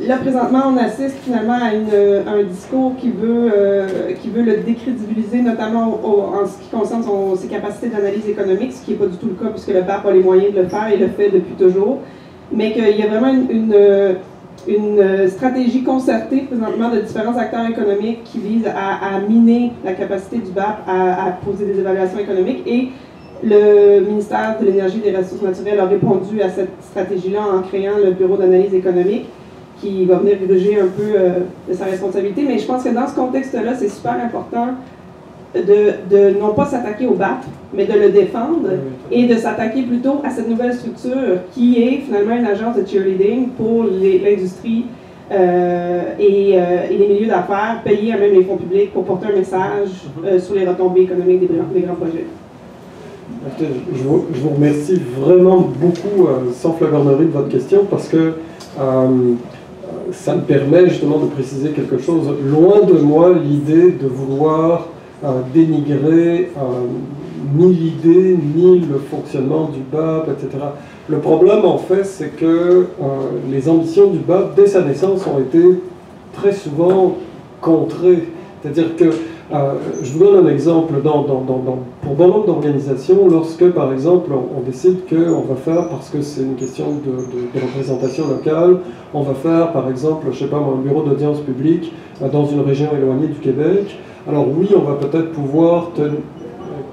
Là, présentement, on assiste finalement à un discours qui veut le décrédibiliser, notamment en ce qui concerne ses capacités d'analyse économique, ce qui n'est pas du tout le cas, puisque le BAP a les moyens de le faire et le fait depuis toujours. Mais qu'il y a vraiment une stratégie concertée, présentement, de différents acteurs économiques qui visent à miner la capacité du BAP à poser des évaluations économiques. Et le ministère de l'Énergie et des Ressources naturelles a répondu à cette stratégie-là en créant le Bureau d'analyse économique, qui va venir gruger un peu de sa responsabilité. Mais je pense que dans ce contexte-là, c'est super important de non pas s'attaquer au BAP, mais de le défendre et de s'attaquer plutôt à cette nouvelle structure qui est finalement une agence de cheerleading pour l'industrie et les milieux d'affaires payer à même les fonds publics pour porter un message sur les retombées économiques des grands projets. Je vous remercie vraiment beaucoup, sans flagornerie, de votre question, parce que ça me permet justement de préciser quelque chose. Loin de moi l'idée de vouloir dénigrer ni l'idée, ni le fonctionnement du BAP, etc. Le problème, en fait, c'est que les ambitions du BAP, dès sa naissance, ont été très souvent contrées. C'est-à-dire que, je vous donne un exemple, pour bon nombre d'organisations, lorsque, par exemple, on décide qu'on va faire, parce que c'est une question de représentation locale, on va faire, par exemple, je sais pas moi, un bureau d'audience publique dans une région éloignée du Québec. Alors oui, on va peut-être pouvoir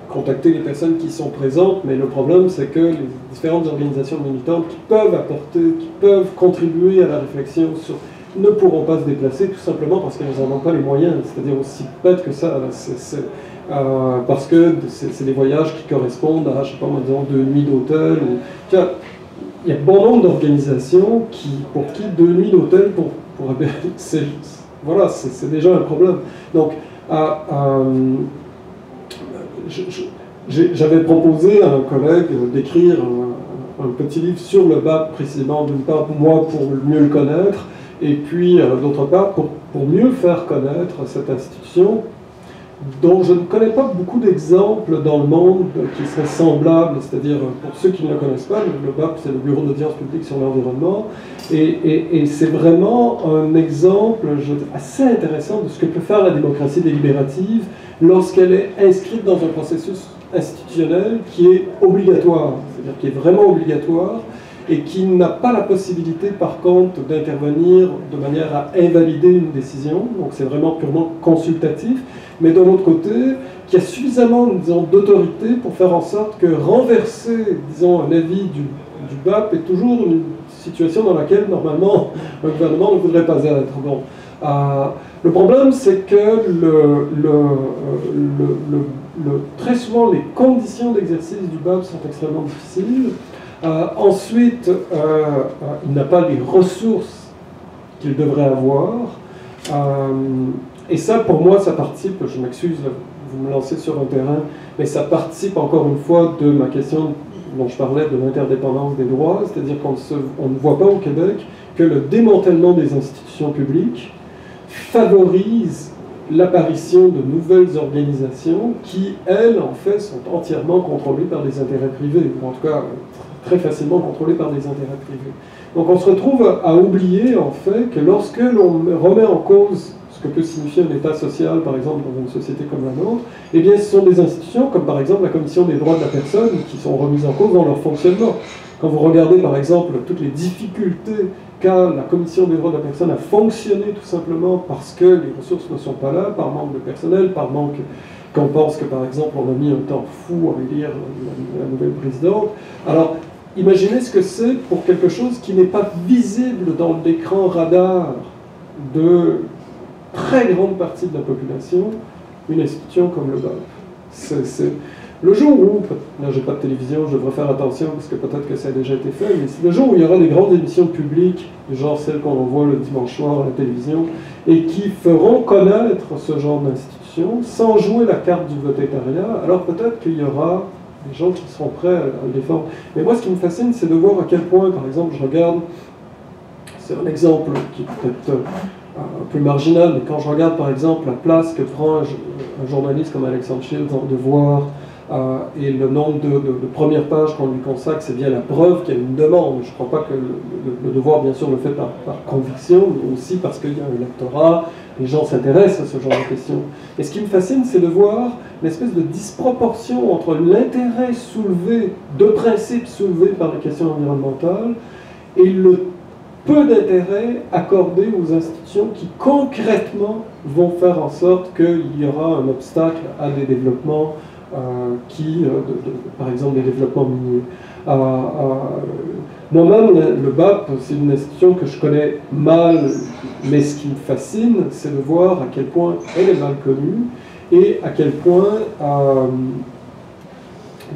contacter les personnes qui sont présentes, mais le problème, c'est que les différentes organisations militantes qui peuvent apporter, qui peuvent contribuer à la réflexion sur... ne pourront pas se déplacer, tout simplement parce qu'elles n'en ont pas les moyens, c'est-à-dire aussi bête que ça, parce que c'est des voyages qui correspondent à, je sais pas moi, disons, 2 nuits d'hôtel. Il y a bon nombre d'organisations pour qui 2 nuits d'hôtel, voilà, c'est déjà un problème. Donc, j'avais proposé à un collègue d'écrire un petit livre sur le BAP précisément, d'une part, moi, pour mieux le connaître, et puis, d'autre part, pour mieux faire connaître cette institution, dont je ne connais pas beaucoup d'exemples dans le monde qui seraient semblables. C'est-à-dire, pour ceux qui ne le connaissent pas, le BAP, c'est le Bureau d'audience publique sur l'environnement, et c'est vraiment un exemple assez intéressant de ce que peut faire la démocratie délibérative lorsqu'elle est inscrite dans un processus institutionnel qui est obligatoire, c'est-à-dire qui est vraiment obligatoire, et qui n'a pas la possibilité, par contre, d'intervenir de manière à invalider une décision. Donc c'est vraiment purement consultatif. Mais d'un autre côté, qui a suffisamment, disons, d'autorité pour faire en sorte que renverser, disons, un avis du BAP est toujours une situation dans laquelle, normalement, un gouvernement ne voudrait pas être. Bon. Le problème, c'est que très souvent, les conditions d'exercice du BAP sont extrêmement difficiles. Ensuite, il n'a pas les ressources qu'il devrait avoir. Et ça, pour moi, ça participe, je m'excuse, vous me lancez sur un terrain, mais ça participe encore une fois de ma question dont je parlais de l'interdépendance des droits, c'est-à-dire qu'on ne voit pas au Québec que le démantèlement des institutions publiques favorise l'apparition de nouvelles organisations qui, elles, en fait, sont entièrement contrôlées par des intérêts privés, ou en tout cas très facilement contrôlées par des intérêts privés. Donc on se retrouve à oublier, en fait, que lorsque l'on remet en cause ce que peut signifier un État social, par exemple, dans une société comme la nôtre, eh bien ce sont des institutions comme, par exemple, la Commission des droits de la personne qui sont remises en cause dans leur fonctionnement. Quand vous regardez, par exemple, toutes les difficultés qu'a la Commission des droits de la personne à fonctionner, tout simplement parce que les ressources ne sont pas là, par manque de personnel, par manque... qu'on pense que, par exemple, on a mis un temps fou à élire la nouvelle présidente. Alors, imaginez ce que c'est pour quelque chose qui n'est pas visible dans l'écran radar de très grande partie de la population, une institution comme le BAP. Le jour où, là j'ai pas de télévision, je devrais faire attention parce que peut-être que ça a déjà été fait, mais c'est le jour où il y aura des grandes émissions publiques, du genre celles qu'on envoie le dimanche soir à la télévision, et qui feront connaître ce genre d'institutions sans jouer la carte du votariat, alors peut-être qu'il y aura des gens qui seront prêts à le défendre. Mais moi ce qui me fascine, c'est de voir à quel point, par exemple, je regarde, c'est un exemple qui est peut-être un peu marginal, mais quand je regarde par exemple la place que prend un journaliste comme Alexandre Shields dans le Devoir, et le nombre de premières pages qu'on lui consacre, c'est bien la preuve qu'il y a une demande. Je ne crois pas que le Devoir, bien sûr, le fait par conviction, mais aussi parce qu'il y a un lectorat, les gens s'intéressent à ce genre de questions. Et ce qui me fascine, c'est de voir l'espèce de disproportion entre l'intérêt soulevé, de principes soulevés par les questions environnementales, et le peu d'intérêt accordé aux institutions qui, concrètement, vont faire en sorte qu'il y aura un obstacle à des développements par exemple des développements miniers. Moi-même, le BAP, c'est une institution que je connais mal, mais ce qui me fascine, c'est de voir à quel point elle est mal connue et à quel point,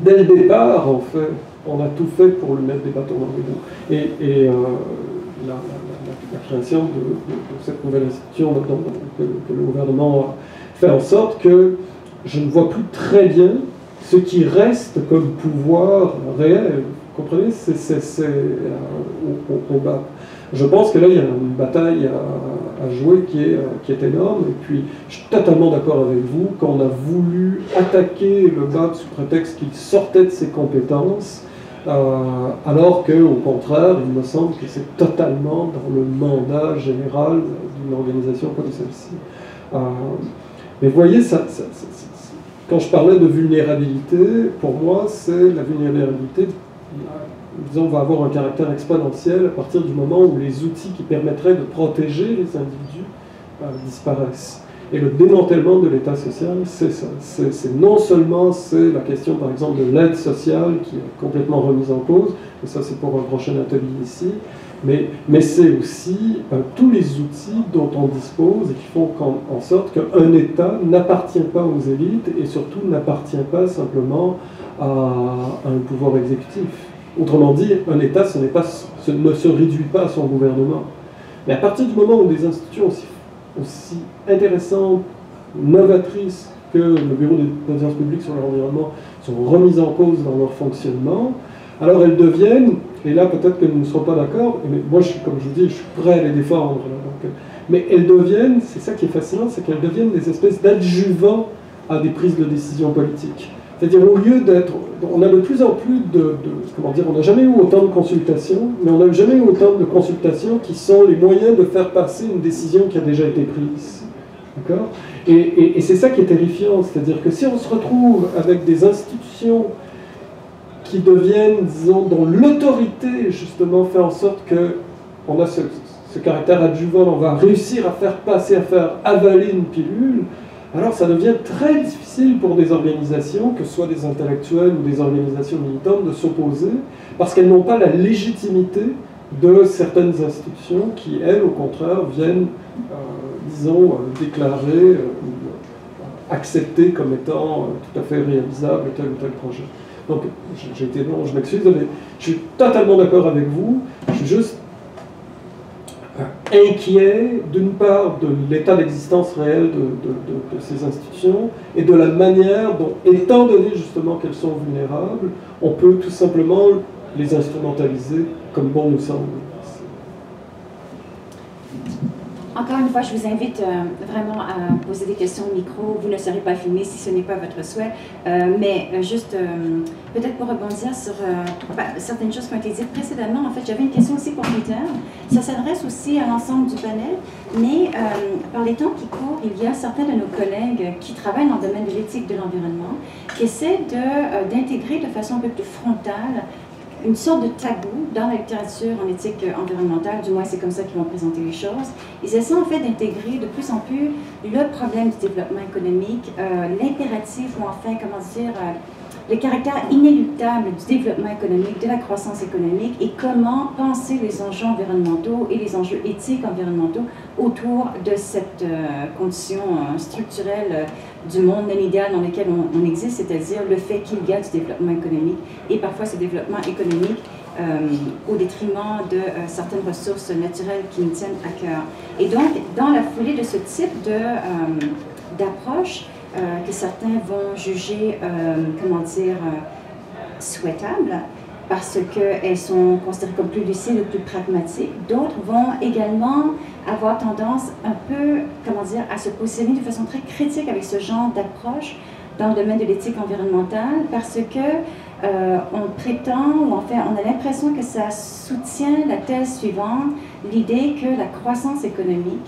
dès le départ, en fait, on a tout fait pour lui mettre des bâtons dans les roues. Et la création de cette nouvelle institution que le gouvernement a fait en sorte que je ne vois plus très bien ce qui reste comme pouvoir réel. Vous comprenez, on bat. Je pense que là, il y a une bataille à jouer qui est énorme. Et puis, je suis totalement d'accord avec vous. Quand on a voulu attaquer le BAP sous prétexte qu'il sortait de ses compétences, alors qu'au contraire, il me semble que c'est totalement dans le mandat général d'une organisation comme celle-ci. Mais vous voyez, quand je parlais de vulnérabilité, pour moi, c'est la vulnérabilité... Disons, va avoir un caractère exponentiel à partir du moment où les outils qui permettraient de protéger les individus disparaissent. Et le démantèlement de l'État social, c'est ça. C'est non seulement la question, par exemple, de l'aide sociale qui est complètement remise en cause, et ça c'est pour un prochain atelier ici, mais c'est aussi tous les outils dont on dispose et qui font en sorte qu'un État n'appartient pas aux élites et surtout n'appartient pas simplement à un pouvoir exécutif. Autrement dit, un État ne se réduit pas à son gouvernement. Mais à partir du moment où des institutions aussi intéressantes, novatrices que le Bureau d'audience publique sur l'environnement sont remises en cause dans leur fonctionnement, alors elles deviennent, et là peut-être que nous ne serons pas d'accord, mais moi, comme je vous dis, je suis prêt à les défendre, là, donc, mais elles deviennent, c'est ça qui est fascinant, c'est qu'elles deviennent des espèces d'adjuvants à des prises de décision politiques. C'est-à-dire, au lieu d'être... On a de plus en plus comment dire, on n'a jamais eu autant de consultations, mais on n'a jamais eu autant de consultations qui sont les moyens de faire passer une décision qui a déjà été prise. D'accord ? Et c'est ça qui est terrifiant. C'est-à-dire que si on se retrouve avec des institutions qui deviennent, disons, dont l'autorité, justement, fait en sorte qu'on a ce caractère adjuvant, on va réussir à faire passer, à faire avaler une pilule... Alors ça devient très difficile pour des organisations, que ce soit des intellectuels ou des organisations militantes, de s'opposer, parce qu'elles n'ont pas la légitimité de certaines institutions qui, elles, au contraire, viennent, disons, déclarer, accepter comme étant tout à fait réalisable tel ou tel projet. Donc j'ai été long, je m'excuse, mais je suis totalement d'accord avec vous, je suis juste... inquiet, d'une part, de l'état d'existence réel de ces institutions et de la manière dont, étant donné justement qu'elles sont vulnérables, on peut tout simplement les instrumentaliser comme bon nous semble. Encore une fois, je vous invite vraiment à poser des questions au micro. Vous ne serez pas filmé si ce n'est pas votre souhait. Mais juste, peut-être pour rebondir sur certaines choses qui ont été dites précédemment, en fait, j'avais une question aussi pour Peter. Ça s'adresse aussi à l'ensemble du panel, mais par les temps qui courent, il y a certains de nos collègues qui travaillent dans le domaine de l'éthique de l'environnement, qui essaient d'intégrer de façon un peu plus frontale une sorte de tabou dans la littérature en éthique environnementale, du moins c'est comme ça qu'ils vont présenter les choses. Ils essaient en fait d'intégrer de plus en plus le problème du développement économique, l'impératif ou enfin, comment dire, le caractère inéluctable du développement économique, de la croissance économique et comment penser les enjeux environnementaux et les enjeux éthiques environnementaux autour de cette condition structurelle du monde non idéal dans lequel on existe, c'est-à-dire le fait qu'il y a du développement économique et parfois ce développement économique au détriment de certaines ressources naturelles qui nous tiennent à cœur. Et donc, dans la foulée de ce type d'approche, que certains vont juger, comment dire, souhaitables, parce qu'elles sont considérées comme plus lucides ou plus pragmatiques. D'autres vont également avoir tendance un peu, comment dire, à se positionner de façon très critique avec ce genre d'approche dans le domaine de l'éthique environnementale, parce que on prétend, ou enfin, on a l'impression que ça soutient la thèse suivante, l'idée que la croissance économique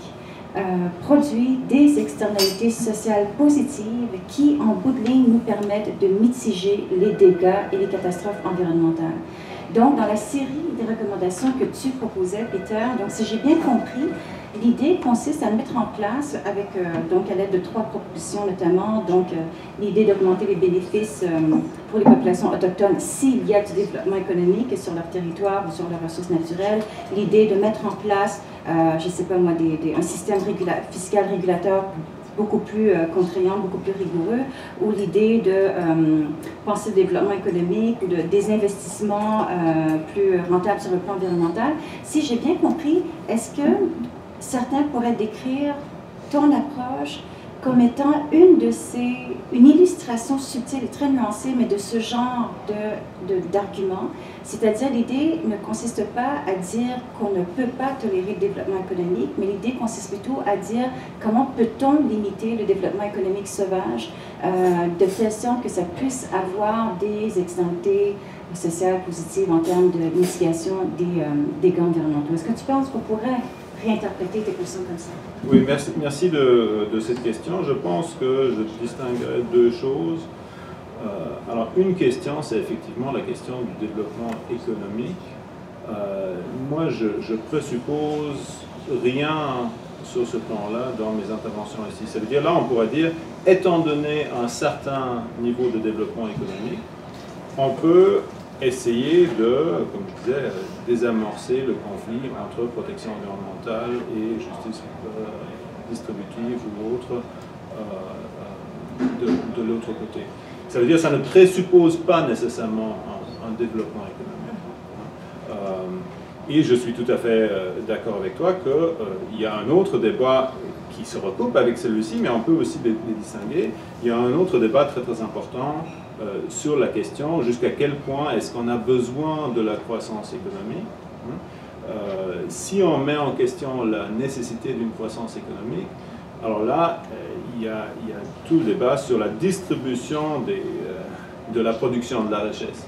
produit des externalités sociales positives qui, en bout de ligne, nous permettent de mitiger les dégâts et les catastrophes environnementales. Donc, dans la série des recommandations que tu proposais, Peter, donc si j'ai bien compris, l'idée consiste à mettre en place, avec, donc à l'aide de 3 propositions notamment, donc l'idée d'augmenter les bénéfices pour les populations autochtones s'il y a du développement économique sur leur territoire ou sur leurs ressources naturelles, l'idée de mettre en place, je ne sais pas moi, un système fiscal régulateur beaucoup plus contraignant, beaucoup plus rigoureux, où l'idée de penser le développement économique, des investissements plus rentables sur le plan environnemental. Si j'ai bien compris, est-ce que certains pourraient décrire ton approche comme étant une illustration subtile et très nuancée, mais de ce genre d'argument, c'est-à-dire l'idée ne consiste pas à dire qu'on ne peut pas tolérer le développement économique, mais l'idée consiste plutôt à dire comment peut-on limiter le développement économique sauvage de telle sorte que ça puisse avoir des externalités sociales positives en termes de mitigation des gains environnementaux. Est-ce que tu penses qu'on pourrait réinterpréter tes questions comme ça? Oui, merci de cette question. Je pense que je distinguerai deux choses. Alors, une question, c'est effectivement la question du développement économique. Moi, je présuppose rien sur ce plan-là dans mes interventions ici. Ça veut dire, là, on pourrait dire, étant donné un certain niveau de développement économique, on peut essayer de, comme je disais, désamorcer le conflit entre protection environnementale et justice distributive ou autre de l'autre côté. Ça veut dire que ça ne présuppose pas nécessairement un développement économique. Et je suis tout à fait d'accord avec toi qu'il y a un autre débat qui se recoupe avec celui-ci, mais on peut aussi les distinguer. Il y a un autre débat très très important sur la question jusqu'à quel point est-ce qu'on a besoin de la croissance économique. Si on met en question la nécessité d'une croissance économique, alors là, il y a tout le débat sur la distribution de la production de la richesse.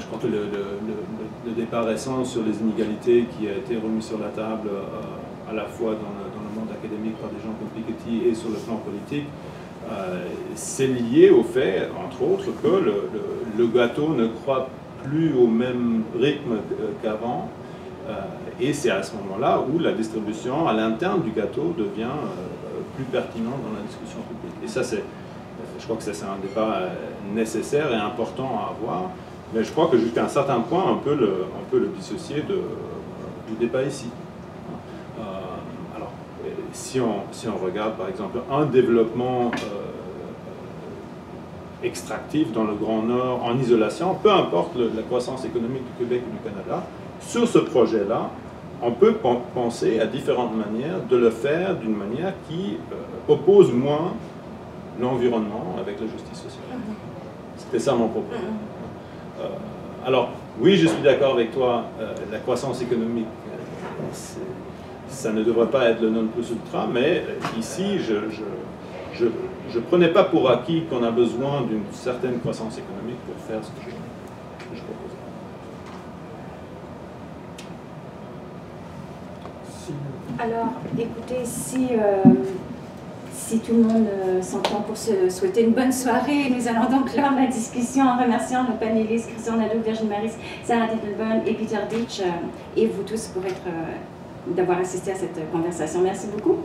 Je crois que le débat récent sur les inégalités qui a été remis sur la table à la fois dans le monde académique par des gens comme Piketty et sur le plan politique, c'est lié au fait, entre autres, que le gâteau ne croît plus au même rythme qu'avant, et c'est à ce moment-là où la distribution à l'interne du gâteau devient plus pertinente dans la discussion publique. Et ça, je crois que c'est un débat nécessaire et important à avoir, mais je crois que jusqu'à un certain point, on peut le dissocier du débat ici. Si on regarde, par exemple, un développement extractif dans le Grand Nord, en isolation, peu importe la croissance économique du Québec ou du Canada, sur ce projet-là, on peut penser à différentes manières de le faire d'une manière qui oppose moins l'environnement avec la justice sociale. C'était ça mon propos. Alors, oui, je suis d'accord avec toi, la croissance économique, ça ne devrait pas être le non plus ultra, mais ici, je ne prenais pas pour acquis qu'on a besoin d'une certaine croissance économique pour faire ce que je propose. Alors, écoutez, si tout le monde s'entend pour se souhaiter une bonne soirée, nous allons donc clore la discussion en remerciant nos panélistes Christian Nadeau, Virginie Maris, Sara Teitelbaum et Peter Dietsch, et vous tous pour d'avoir assisté à cette conversation. Merci beaucoup.